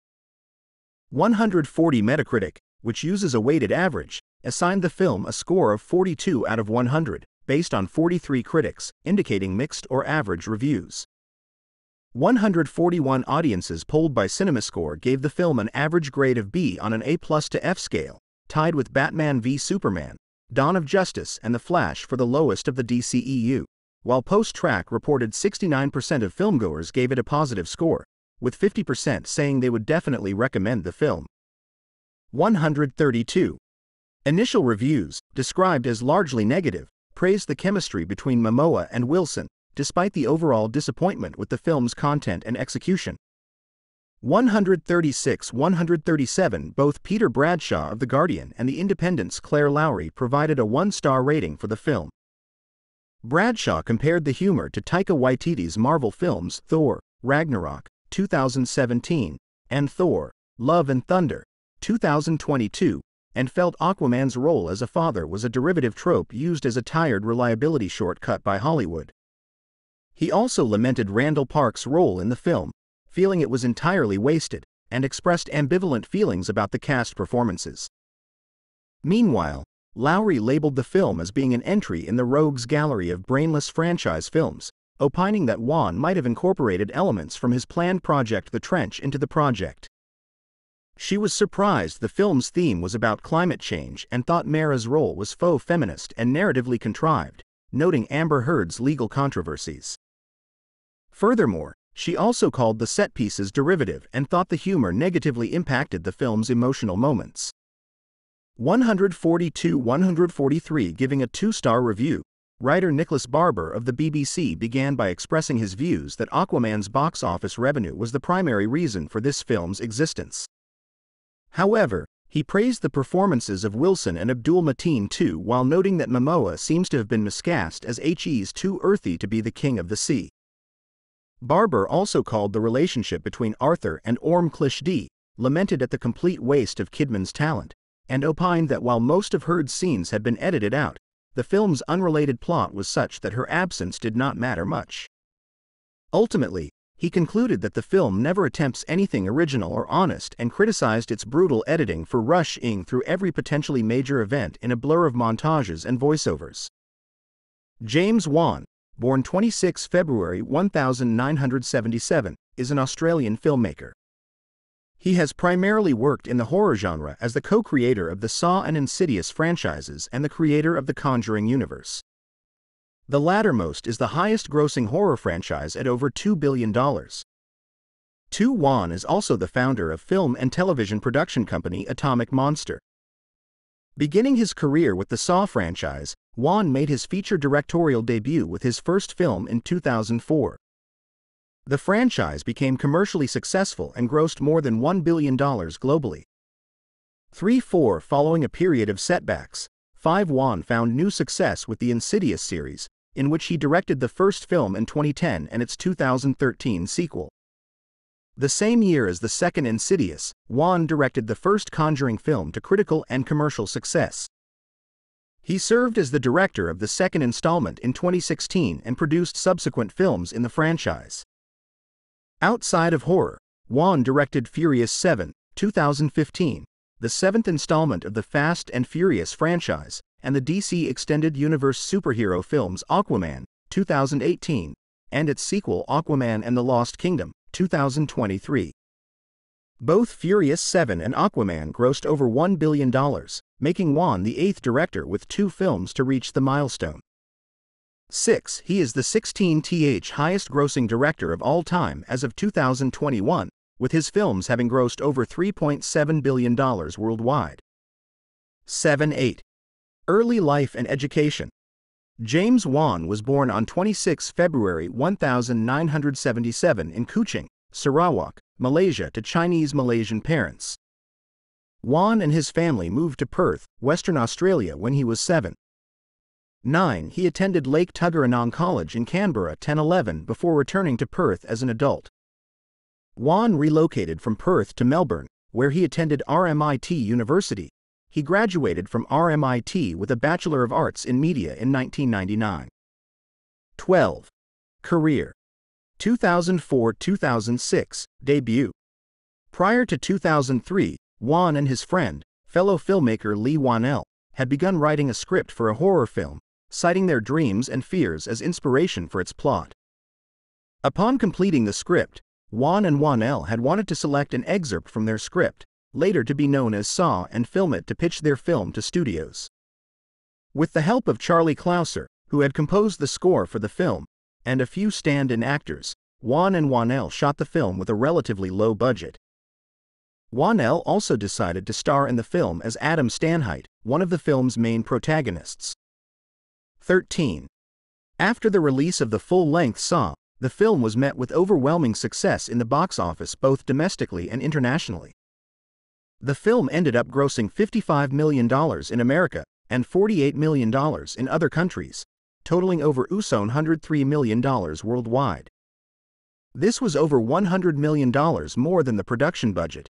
140. Metacritic, which uses a weighted average, assigned the film a score of 42 out of 100, based on 43 critics, indicating mixed or average reviews. 141. Audiences polled by CinemaScore gave the film an average grade of B on an A+ to F scale, tied with Batman v Superman, Dawn of Justice and The Flash for the lowest of the DCEU, while Post-Track reported 69% of filmgoers gave it a positive score, with 50% saying they would definitely recommend the film. 132. Initial reviews, described as largely negative, praised the chemistry between Momoa and Wilson, despite the overall disappointment with the film's content and execution. 136-137. Both Peter Bradshaw of The Guardian and The Independent's Claire Lowry provided a one-star rating for the film. Bradshaw compared the humor to Taika Waititi's Marvel films Thor, Ragnarok, 2017, and Thor, Love and Thunder, 2022, and felt Aquaman's role as a father was a derivative trope used as a tired reliability shortcut by Hollywood. He also lamented Randall Park's role in the film, feeling it was entirely wasted, and expressed ambivalent feelings about the cast performances. Meanwhile, Lowry labeled the film as being an entry in the rogues gallery of brainless franchise films, opining that Wan might have incorporated elements from his planned project The Trench into the project. She was surprised the film's theme was about climate change and thought Mara's role was faux feminist and narratively contrived, noting Amber Heard's legal controversies. Furthermore, she also called the set pieces derivative and thought the humor negatively impacted the film's emotional moments. 142-143. Giving a two-star review, writer Nicholas Barber of the BBC began by expressing his views that Aquaman's box office revenue was the primary reason for this film's existence. However, he praised the performances of Wilson and Abdul-Mateen II while noting that Momoa seems to have been miscast as he's too earthy to be the king of the sea. Barber also called the relationship between Arthur and Orm Klishdi, lamented at the complete waste of Kidman's talent, and opined that while most of Heard's scenes had been edited out, the film's unrelated plot was such that her absence did not matter much. Ultimately, he concluded that the film never attempts anything original or honest and criticized its brutal editing for rushing through every potentially major event in a blur of montages and voiceovers. James Wan, born 26 February 1977, is an Australian filmmaker. He has primarily worked in the horror genre as the co-creator of the Saw and Insidious franchises and the creator of the Conjuring universe. The lattermost is the highest-grossing horror franchise at over $2 billion. Wan is also the founder of film and television production company Atomic Monster. Beginning his career with the Saw franchise, Wan made his feature directorial debut with his first film in 2004. The franchise became commercially successful and grossed more than $1 billion globally. 3-4. Following a period of setbacks, 5. Wan found new success with the Insidious series, in which he directed the first film in 2010 and its 2013 sequel. The same year as the second Insidious, Wan directed the first Conjuring film to critical and commercial success. He served as the director of the second installment in 2016 and produced subsequent films in the franchise. Outside of horror, Wan directed Furious 7, 2015, the seventh installment of the Fast and Furious franchise, and the DC Extended Universe superhero films Aquaman, 2018, and its sequel Aquaman and the Lost Kingdom, 2023. Both Furious 7 and Aquaman grossed over $1 billion, making Wan the eighth director with two films to reach the milestone. 6. He is the 16th highest-grossing director of all time as of 2021, with his films having grossed over $3.7 billion worldwide. 7-8. Early life and education. James Wan was born on 26 February 1977 in Kuching, Sarawak, Malaysia to Chinese-Malaysian parents. Wan and his family moved to Perth, Western Australia when he was 7. 9. He attended Lake Tuggeranong College in Canberra 10-11 before returning to Perth as an adult. Wan relocated from Perth to Melbourne, where he attended RMIT University. He graduated from RMIT with a Bachelor of Arts in Media in 1999. 12. Career. 2004-2006, debut. Prior to 2003, Wan and his friend, fellow filmmaker Leigh Whannell, had begun writing a script for a horror film, citing their dreams and fears as inspiration for its plot. Upon completing the script, Wan and Whannell had wanted to select an excerpt from their script, later to be known as Saw, and film it to pitch their film to studios. With the help of Charlie Clouser, who had composed the score for the film, and a few stand-in actors, Wan and Whannell shot the film with a relatively low budget. Whannell also decided to star in the film as Adam Stanheight, one of the film's main protagonists. 13. After the release of the full-length Saw, the film was met with overwhelming success in the box office both domestically and internationally. The film ended up grossing $55 million in America and $48 million in other countries, totaling over $103 million worldwide. This was over $100 million more than the production budget.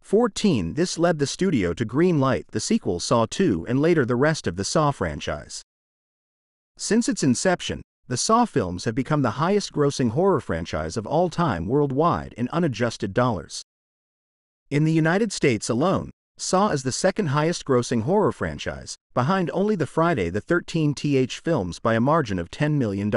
14. This led the studio to greenlight the sequel Saw 2 and later the rest of the Saw franchise. Since its inception, the Saw films have become the highest-grossing horror franchise of all time worldwide in unadjusted dollars. In the United States alone, Saw is the second highest-grossing horror franchise, behind only the Friday the 13th films by a margin of $10 million.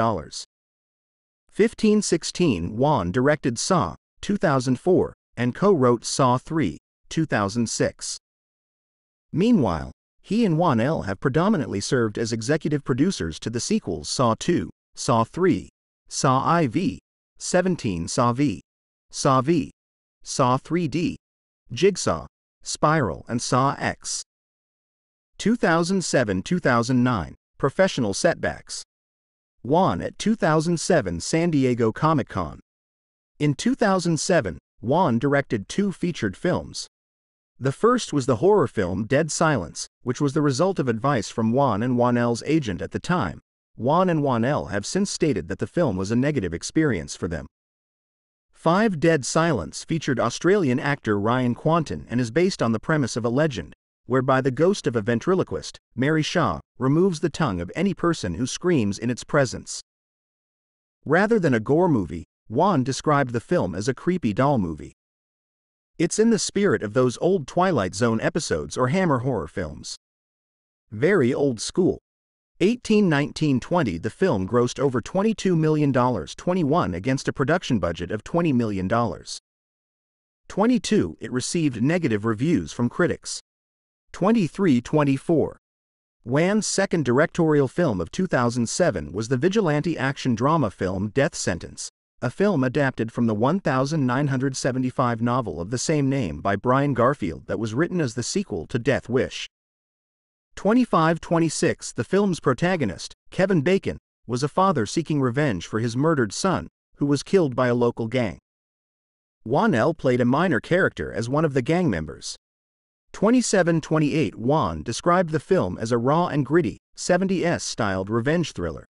15-16 Wan directed Saw, 2004, and co-wrote Saw 3, 2006. Meanwhile, he and Whannell have predominantly served as executive producers to the sequels Saw 2, Saw 3, Saw IV, 17 Saw V, Saw V, Saw 3D, Jigsaw, Spiral and Saw X. 2007-2009, professional setbacks. Wan at 2007 San Diego Comic-Con. In 2007, Wan directed two featured films. The first was the horror film Dead Silence, which was the result of advice from Wan and Whannell's agent at the time. Wan and Whannell have since stated that the film was a negative experience for them. 5. Dead Silence featured Australian actor Ryan Quanten and is based on the premise of a legend, whereby the ghost of a ventriloquist, Mary Shaw, removes the tongue of any person who screams in its presence. Rather than a gore movie, Wan described the film as a creepy doll movie. It's in the spirit of those old Twilight Zone episodes or Hammer horror films. Very old school. 18-19-20 the film grossed over $22 million 21 against a production budget of $20 million. 22 it received negative reviews from critics. 23-24 Wan's second directorial film of 2007 was the vigilante action drama film Death Sentence, a film adapted from the 1975 novel of the same name by Brian Garfield that was written as the sequel to Death Wish. 25-26 the film's protagonist, Kevin Bacon, was a father seeking revenge for his murdered son, who was killed by a local gang. Whannell played a minor character as one of the gang members. 27-28 Wan described the film as a raw and gritty, 70s-styled revenge thriller.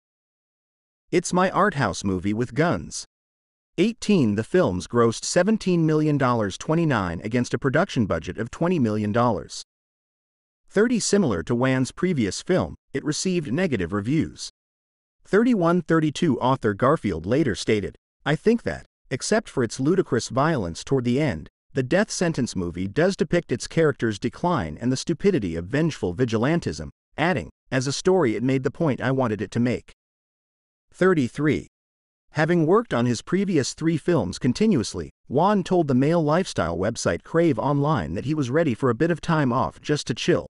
It's my art house movie with guns. 18 the films grossed $17 million 29 against a production budget of $20 million. 30 similar to Wan's previous film, it received negative reviews. 31-32 author Garfield later stated, "I think that, except for its ludicrous violence toward the end, the Death Sentence movie does depict its character's decline and the stupidity of vengeful vigilantism," adding, "As a story it made the point I wanted it to make." 33. Having worked on his previous three films continuously, Wan told the male lifestyle website Crave Online that he was ready for a bit of time off just to chill.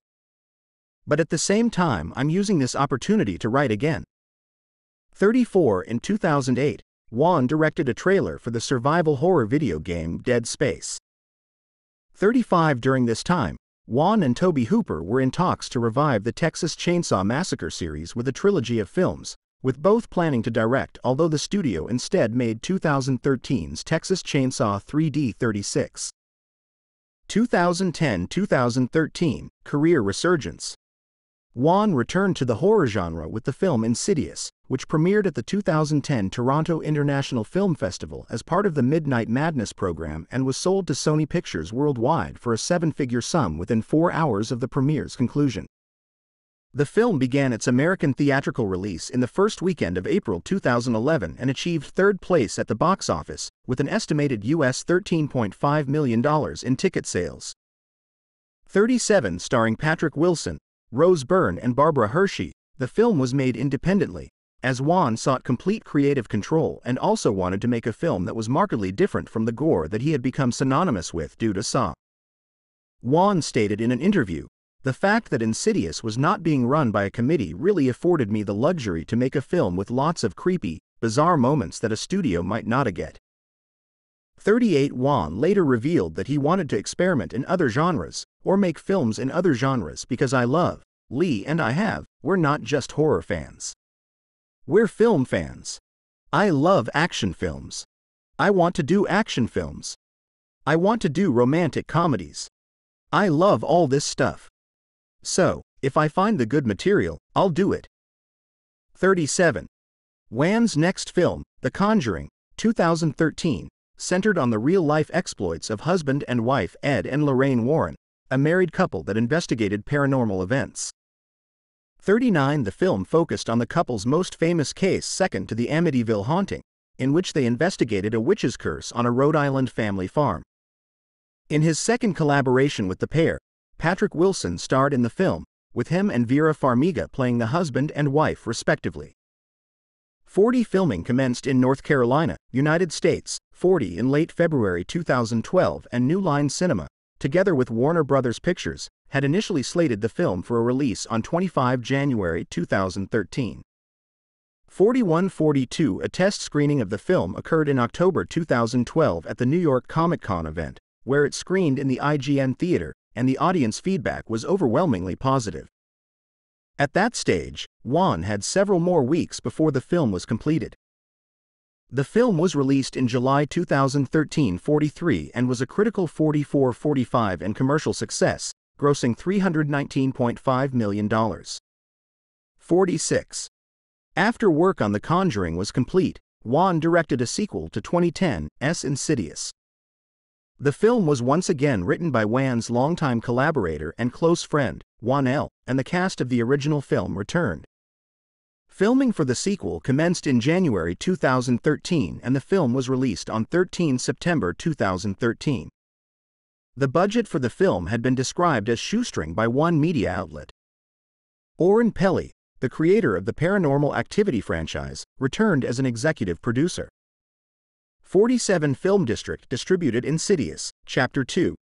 But at the same time, I'm using this opportunity to write again. 34 In 2008, Wan directed a trailer for the survival horror video game Dead Space. 35 During this time, Wan and Tobe Hooper were in talks to revive the Texas Chainsaw Massacre series with a trilogy of films, with both planning to direct, although the studio instead made 2013's Texas Chainsaw 3D36. 2010-2013, Career Resurgence. Wan returned to the horror genre with the film Insidious, which premiered at the 2010 Toronto International Film Festival as part of the Midnight Madness program and was sold to Sony Pictures worldwide for a seven-figure sum within 4 hours of the premiere's conclusion. The film began its American theatrical release in the first weekend of April 2011 and achieved third place at the box office, with an estimated US $13.5 million in ticket sales. 37 Starring Patrick Wilson, Rose Byrne and Barbara Hershey, the film was made independently, as Wan sought complete creative control and also wanted to make a film that was markedly different from the gore that he had become synonymous with due to Saw. Wan stated in an interview, "The fact that Insidious was not being run by a committee really afforded me the luxury to make a film with lots of creepy, bizarre moments that a studio might not get." 38 Wan later revealed that he wanted to experiment in other genres, or make films in other genres because I love, Lee and I have, we're not just horror fans. We're film fans. I love action films. I want to do action films. I want to do romantic comedies. I love all this stuff. So, if I find the good material, I'll do it. 37. Wan's next film, The Conjuring, 2013, centered on the real-life exploits of husband and wife Ed and Lorraine Warren, a married couple that investigated paranormal events. 39 The film focused on the couple's most famous case second to the Amityville haunting, in which they investigated a witch's curse on a Rhode Island family farm. In his second collaboration with the pair, Patrick Wilson starred in the film, with him and Vera Farmiga playing the husband and wife respectively. 40 Filming commenced in North Carolina, United States, 40 in late February 2012 and New Line Cinema, together with Warner Brothers Pictures, had initially slated the film for a release on 25 January 2013. 41-42 A test screening of the film occurred in October 2012 at the New York Comic-Con event, where it screened in the IGN Theater, and the audience feedback was overwhelmingly positive. At that stage, Wan had several more weeks before the film was completed. The film was released in July 2013 43 and was a critical 44-45 and commercial success, grossing $319.5 million. 46. After work on The Conjuring was complete, Wan directed a sequel to 2010's Insidious. The film was once again written by Wan's longtime collaborator and close friend, Whannell, and the cast of the original film returned. Filming for the sequel commenced in January 2013 and the film was released on 13 September 2013. The budget for the film had been described as shoestring by one media outlet. Oren Peli, the creator of the Paranormal Activity franchise, returned as an executive producer. 47 Film District distributed Insidious, Chapter 2.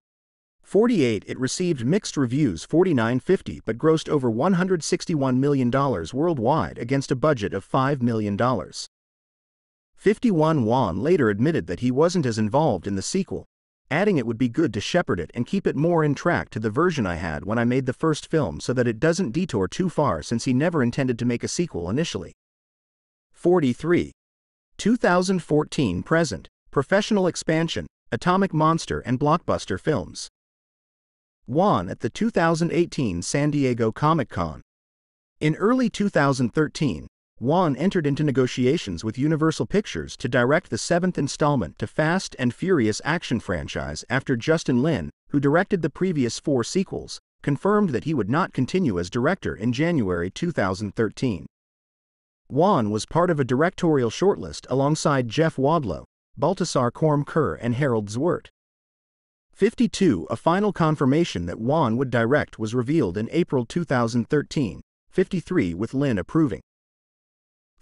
48 It received mixed reviews 49-50 but grossed over $161 million worldwide against a budget of $5 million. 51 Wan later admitted that he wasn't as involved in the sequel, adding it would be good to shepherd it and keep it more in track to the version I had when I made the first film so that it doesn't detour too far, since he never intended to make a sequel initially. 43. 2014-present, Professional Expansion, Atomic Monster and Blockbuster Films. Wan at the 2018 San Diego Comic-Con. In early 2013, Wan entered into negotiations with Universal Pictures to direct the seventh installment to Fast and Furious action franchise after Justin Lin, who directed the previous four sequels, confirmed that he would not continue as director in January 2013. Wan was part of a directorial shortlist alongside Jeff Wadlow, Baltasar Korm-Kerr and Harold Zwart. 52 A final confirmation that Wan would direct was revealed in April 2013, 53 with Lin approving.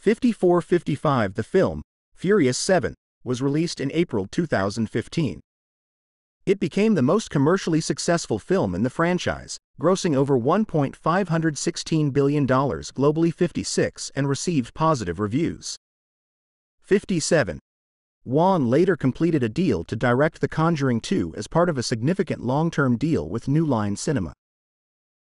54-55 The film, Furious 7 was released in April 2015. It became the most commercially successful film in the franchise, grossing over $1.516 billion globally 56 and received positive reviews. 57. Wan later completed a deal to direct The Conjuring 2 as part of a significant long-term deal with New Line Cinema.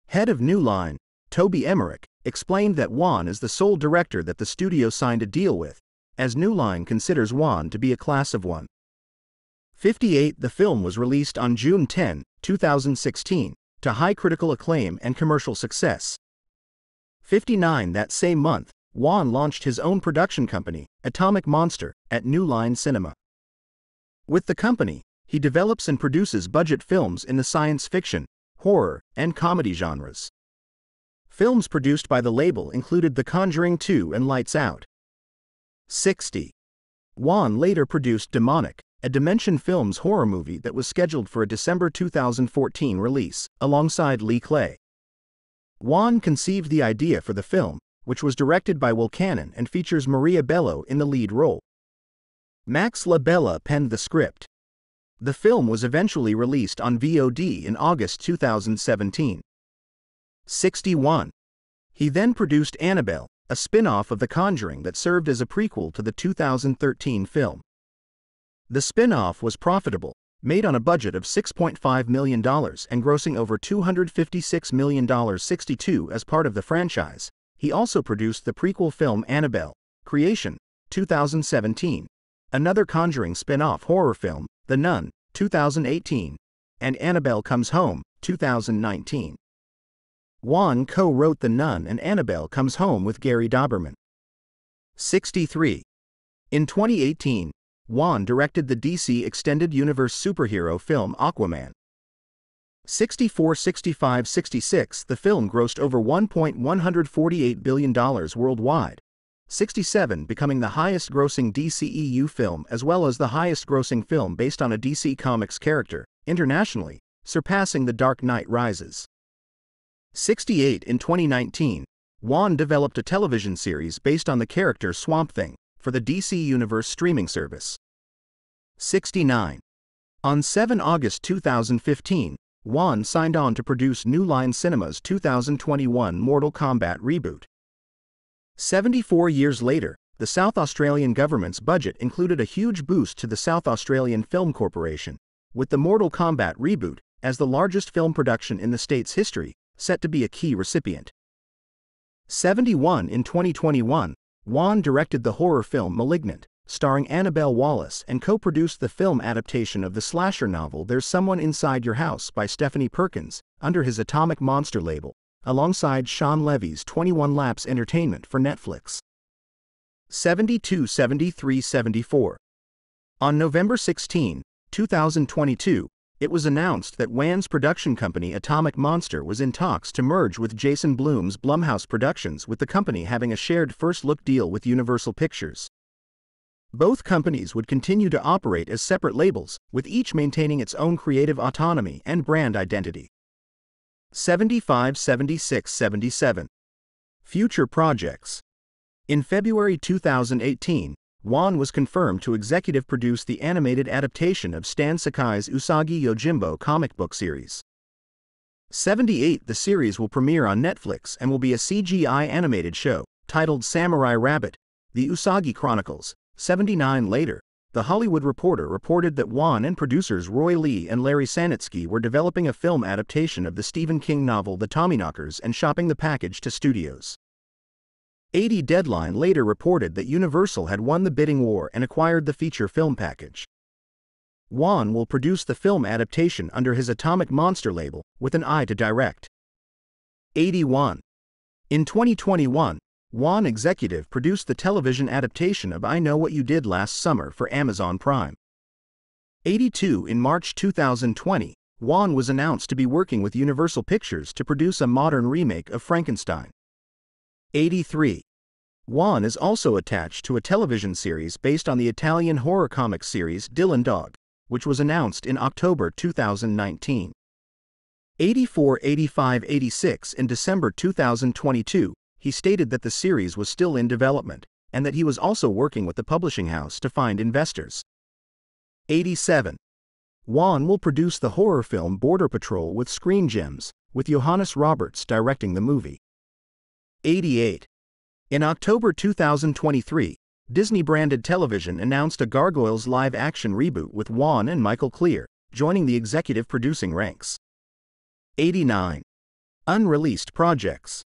Head of New Line, Toby Emmerich, explained that Wan is the sole director that the studio signed a deal with, as New Line considers Wan to be a class of one. 58. The film was released on June 10, 2016, to high critical acclaim and commercial success. 59. That same month, Wan launched his own production company, Atomic Monster, at New Line Cinema. With the company, he develops and produces budget films in the science fiction, horror, and comedy genres. Films produced by the label included The Conjuring 2 and Lights Out. 60. Wan later produced Demonic, a Dimension Films horror movie that was scheduled for a December 2014 release, alongside Lee Clay. Wan conceived the idea for the film, which was directed by Will Cannon and features Maria Bello in the lead role. Max LaBella penned the script. The film was eventually released on VOD in August 2017. 61. He then produced Annabelle, a spin-off of The Conjuring that served as a prequel to the 2013 film. The spin-off was profitable, made on a budget of $6.5 million and grossing over $256 million 62 as part of the franchise. He also produced the prequel film Annabelle, Creation, 2017, another Conjuring spin-off horror film, The Nun, 2018, and Annabelle Comes Home, 2019. Wan co-wrote The Nun and Annabelle Comes Home with Gary Doberman. 63. In 2018, Wan directed the DC Extended Universe superhero film Aquaman. 64, 65, 66, the film grossed over $1.148 billion worldwide, 67 becoming the highest-grossing DCEU film as well as the highest-grossing film based on a DC Comics character, internationally, surpassing The Dark Knight Rises. 68, in 2019, Wan developed a television series based on the character Swamp Thing, for the DC Universe streaming service. 69. On 7 August 2015, Wan signed on to produce New Line Cinema's 2021 Mortal Kombat reboot. 74 years later, the South Australian government's budget included a huge boost to the South Australian Film Corporation, with the Mortal Kombat reboot, as the largest film production in the state's history, set to be a key recipient. 71. In 2021, Wan directed the horror film Malignant, starring Annabelle Wallace, and co-produced the film adaptation of the slasher novel There's Someone Inside Your House by Stephanie Perkins, under his Atomic Monster label, alongside Sean Levy's 21 Laps Entertainment for Netflix. 72, 73, 74. On November 16, 2022, it was announced that Wan's production company Atomic Monster was in talks to merge with Jason Blum's Blumhouse Productions, with the company having a shared first-look deal with Universal Pictures. Both companies would continue to operate as separate labels, with each maintaining its own creative autonomy and brand identity. 75, 76, 77. Future projects. In February 2018, Wan was confirmed to executive produce the animated adaptation of Stan Sakai's Usagi Yojimbo comic book series. 78. The series will premiere on Netflix and will be a CGI animated show, titled Samurai Rabbit, The Usagi Chronicles. 79. Later, The Hollywood Reporter reported that Wan and producers Roy Lee and Larry Sanitsky were developing a film adaptation of the Stephen King novel The Tommyknockers and shopping the package to studios. 80. Deadline later reported that Universal had won the bidding war and acquired the feature film package. Wan will produce the film adaptation under his Atomic Monster label, with an eye to direct. 81. In 2021, Wan executive produced the television adaptation of I Know What You Did Last Summer for Amazon Prime. 82. In March 2020, Wan was announced to be working with Universal Pictures to produce a modern remake of Frankenstein. 83. Wan is also attached to a television series based on the Italian horror comic series Dylan Dog, which was announced in October 2019. 84, 85, 86. In December 2022, he stated that the series was still in development, and that he was also working with the publishing house to find investors. 87. Wan will produce the horror film Border Patrol with Screen Gems, with Johannes Roberts directing the movie. 88. In October 2023, Disney-branded television announced a Gargoyles live-action reboot with Wan and Michael Clear, joining the executive producing ranks. 89. Unreleased projects.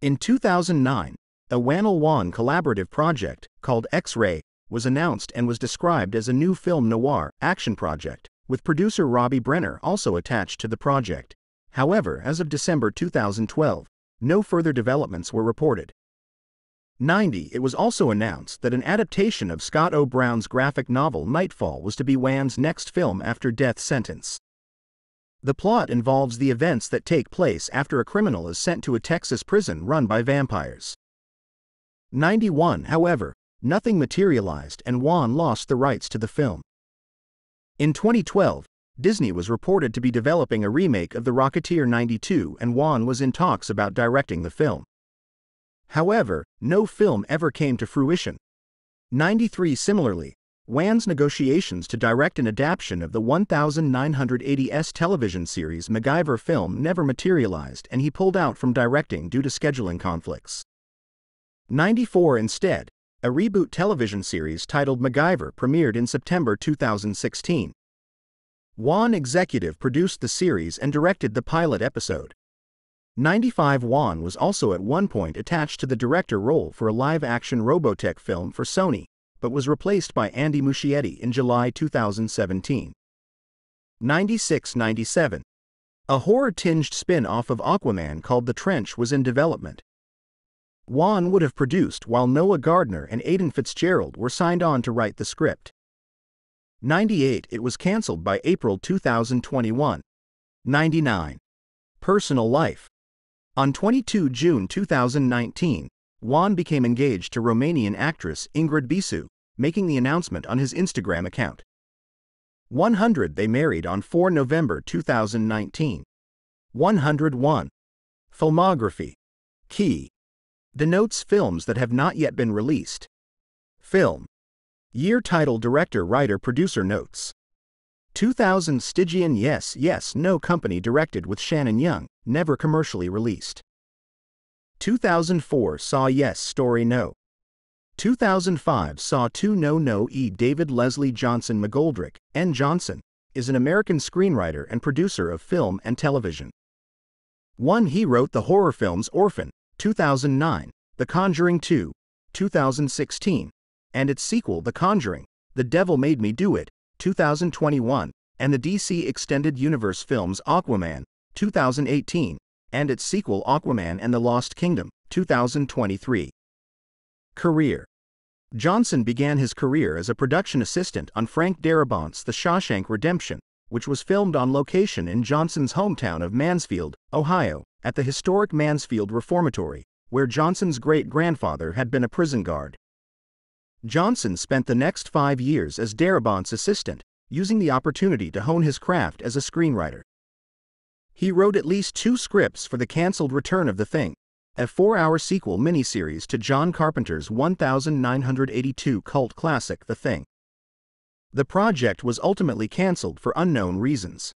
In 2009, a Whannell Wan collaborative project, called X-Ray, was announced and was described as a new film noir action project, with producer Robbie Brenner also attached to the project. However, as of December 2012, no further developments were reported. 90. It was also announced that an adaptation of Scott O. Brown's graphic novel Nightfall was to be Wan's next film after Death Sentence. The plot involves the events that take place after a criminal is sent to a Texas prison run by vampires. 91. However, nothing materialized and Wan lost the rights to the film. In 2012, Disney was reported to be developing a remake of The Rocketeer '92 and Wan was in talks about directing the film. However, no film ever came to fruition. 93. Similarly, Wan's negotiations to direct an adaptation of the 1980s television series MacGyver film never materialized and he pulled out from directing due to scheduling conflicts. 94. Instead, a reboot television series titled MacGyver premiered in September 2016. Wan executive produced the series and directed the pilot episode. 95. Wan was also at one point attached to the director role for a live-action Robotech film for Sony, but was replaced by Andy Muschietti in July 2017. 96-97. A horror-tinged spin-off of Aquaman called The Trench was in development. Wan would have produced while Noah Gardner and Aiden Fitzgerald were signed on to write the script. 98. It was cancelled by April 2021. 99. Personal life. On 22 June 2019, Wan became engaged to Romanian actress Ingrid Bisu, making the announcement on his Instagram account. 100. They married on 4 November 2019. 101. Filmography. Key. Denotes films that have not yet been released. Film. Year title director writer producer notes. 2000 Stygian Yes Yes No Company directed with Shannon Young, never commercially released. 2004 Saw Yes Story No. 2005 Saw 2 No No E. David Leslie Johnson-McGoldrick, N. Johnson, is an American screenwriter and producer of film and television. 1. He wrote the horror films Orphan, 2009, The Conjuring 2, 2016, and its sequel The Conjuring, The Devil Made Me Do It, 2021, and the DC Extended Universe films Aquaman, 2018, and its sequel Aquaman and the Lost Kingdom, 2023. Career. Johnson began his career as a production assistant on Frank Darabont's The Shawshank Redemption, which was filmed on location in Johnson's hometown of Mansfield, Ohio, at the historic Mansfield Reformatory, where Johnson's great-grandfather had been a prison guard. Johnson spent the next 5 years as Darabont's assistant, using the opportunity to hone his craft as a screenwriter. He wrote at least 2 scripts for the cancelled Return of the Thing, a 4-hour sequel miniseries to John Carpenter's 1982 cult classic The Thing. The project was ultimately cancelled for unknown reasons.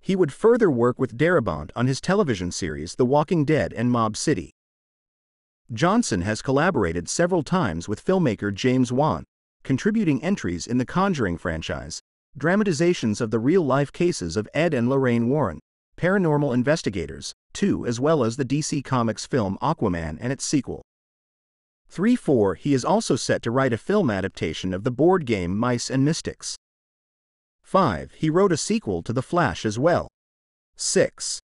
He would further work with Darabont on his television series The Walking Dead and Mob City. Johnson has collaborated several times with filmmaker James Wan, contributing entries in the Conjuring franchise, dramatizations of the real-life cases of Ed and Lorraine Warren, Paranormal Investigators, 2, as well as the DC Comics film Aquaman and its sequel. 3-4 He is also set to write a film adaptation of the board game Mice and Mystics. 5. He wrote a sequel to The Flash as well. 6.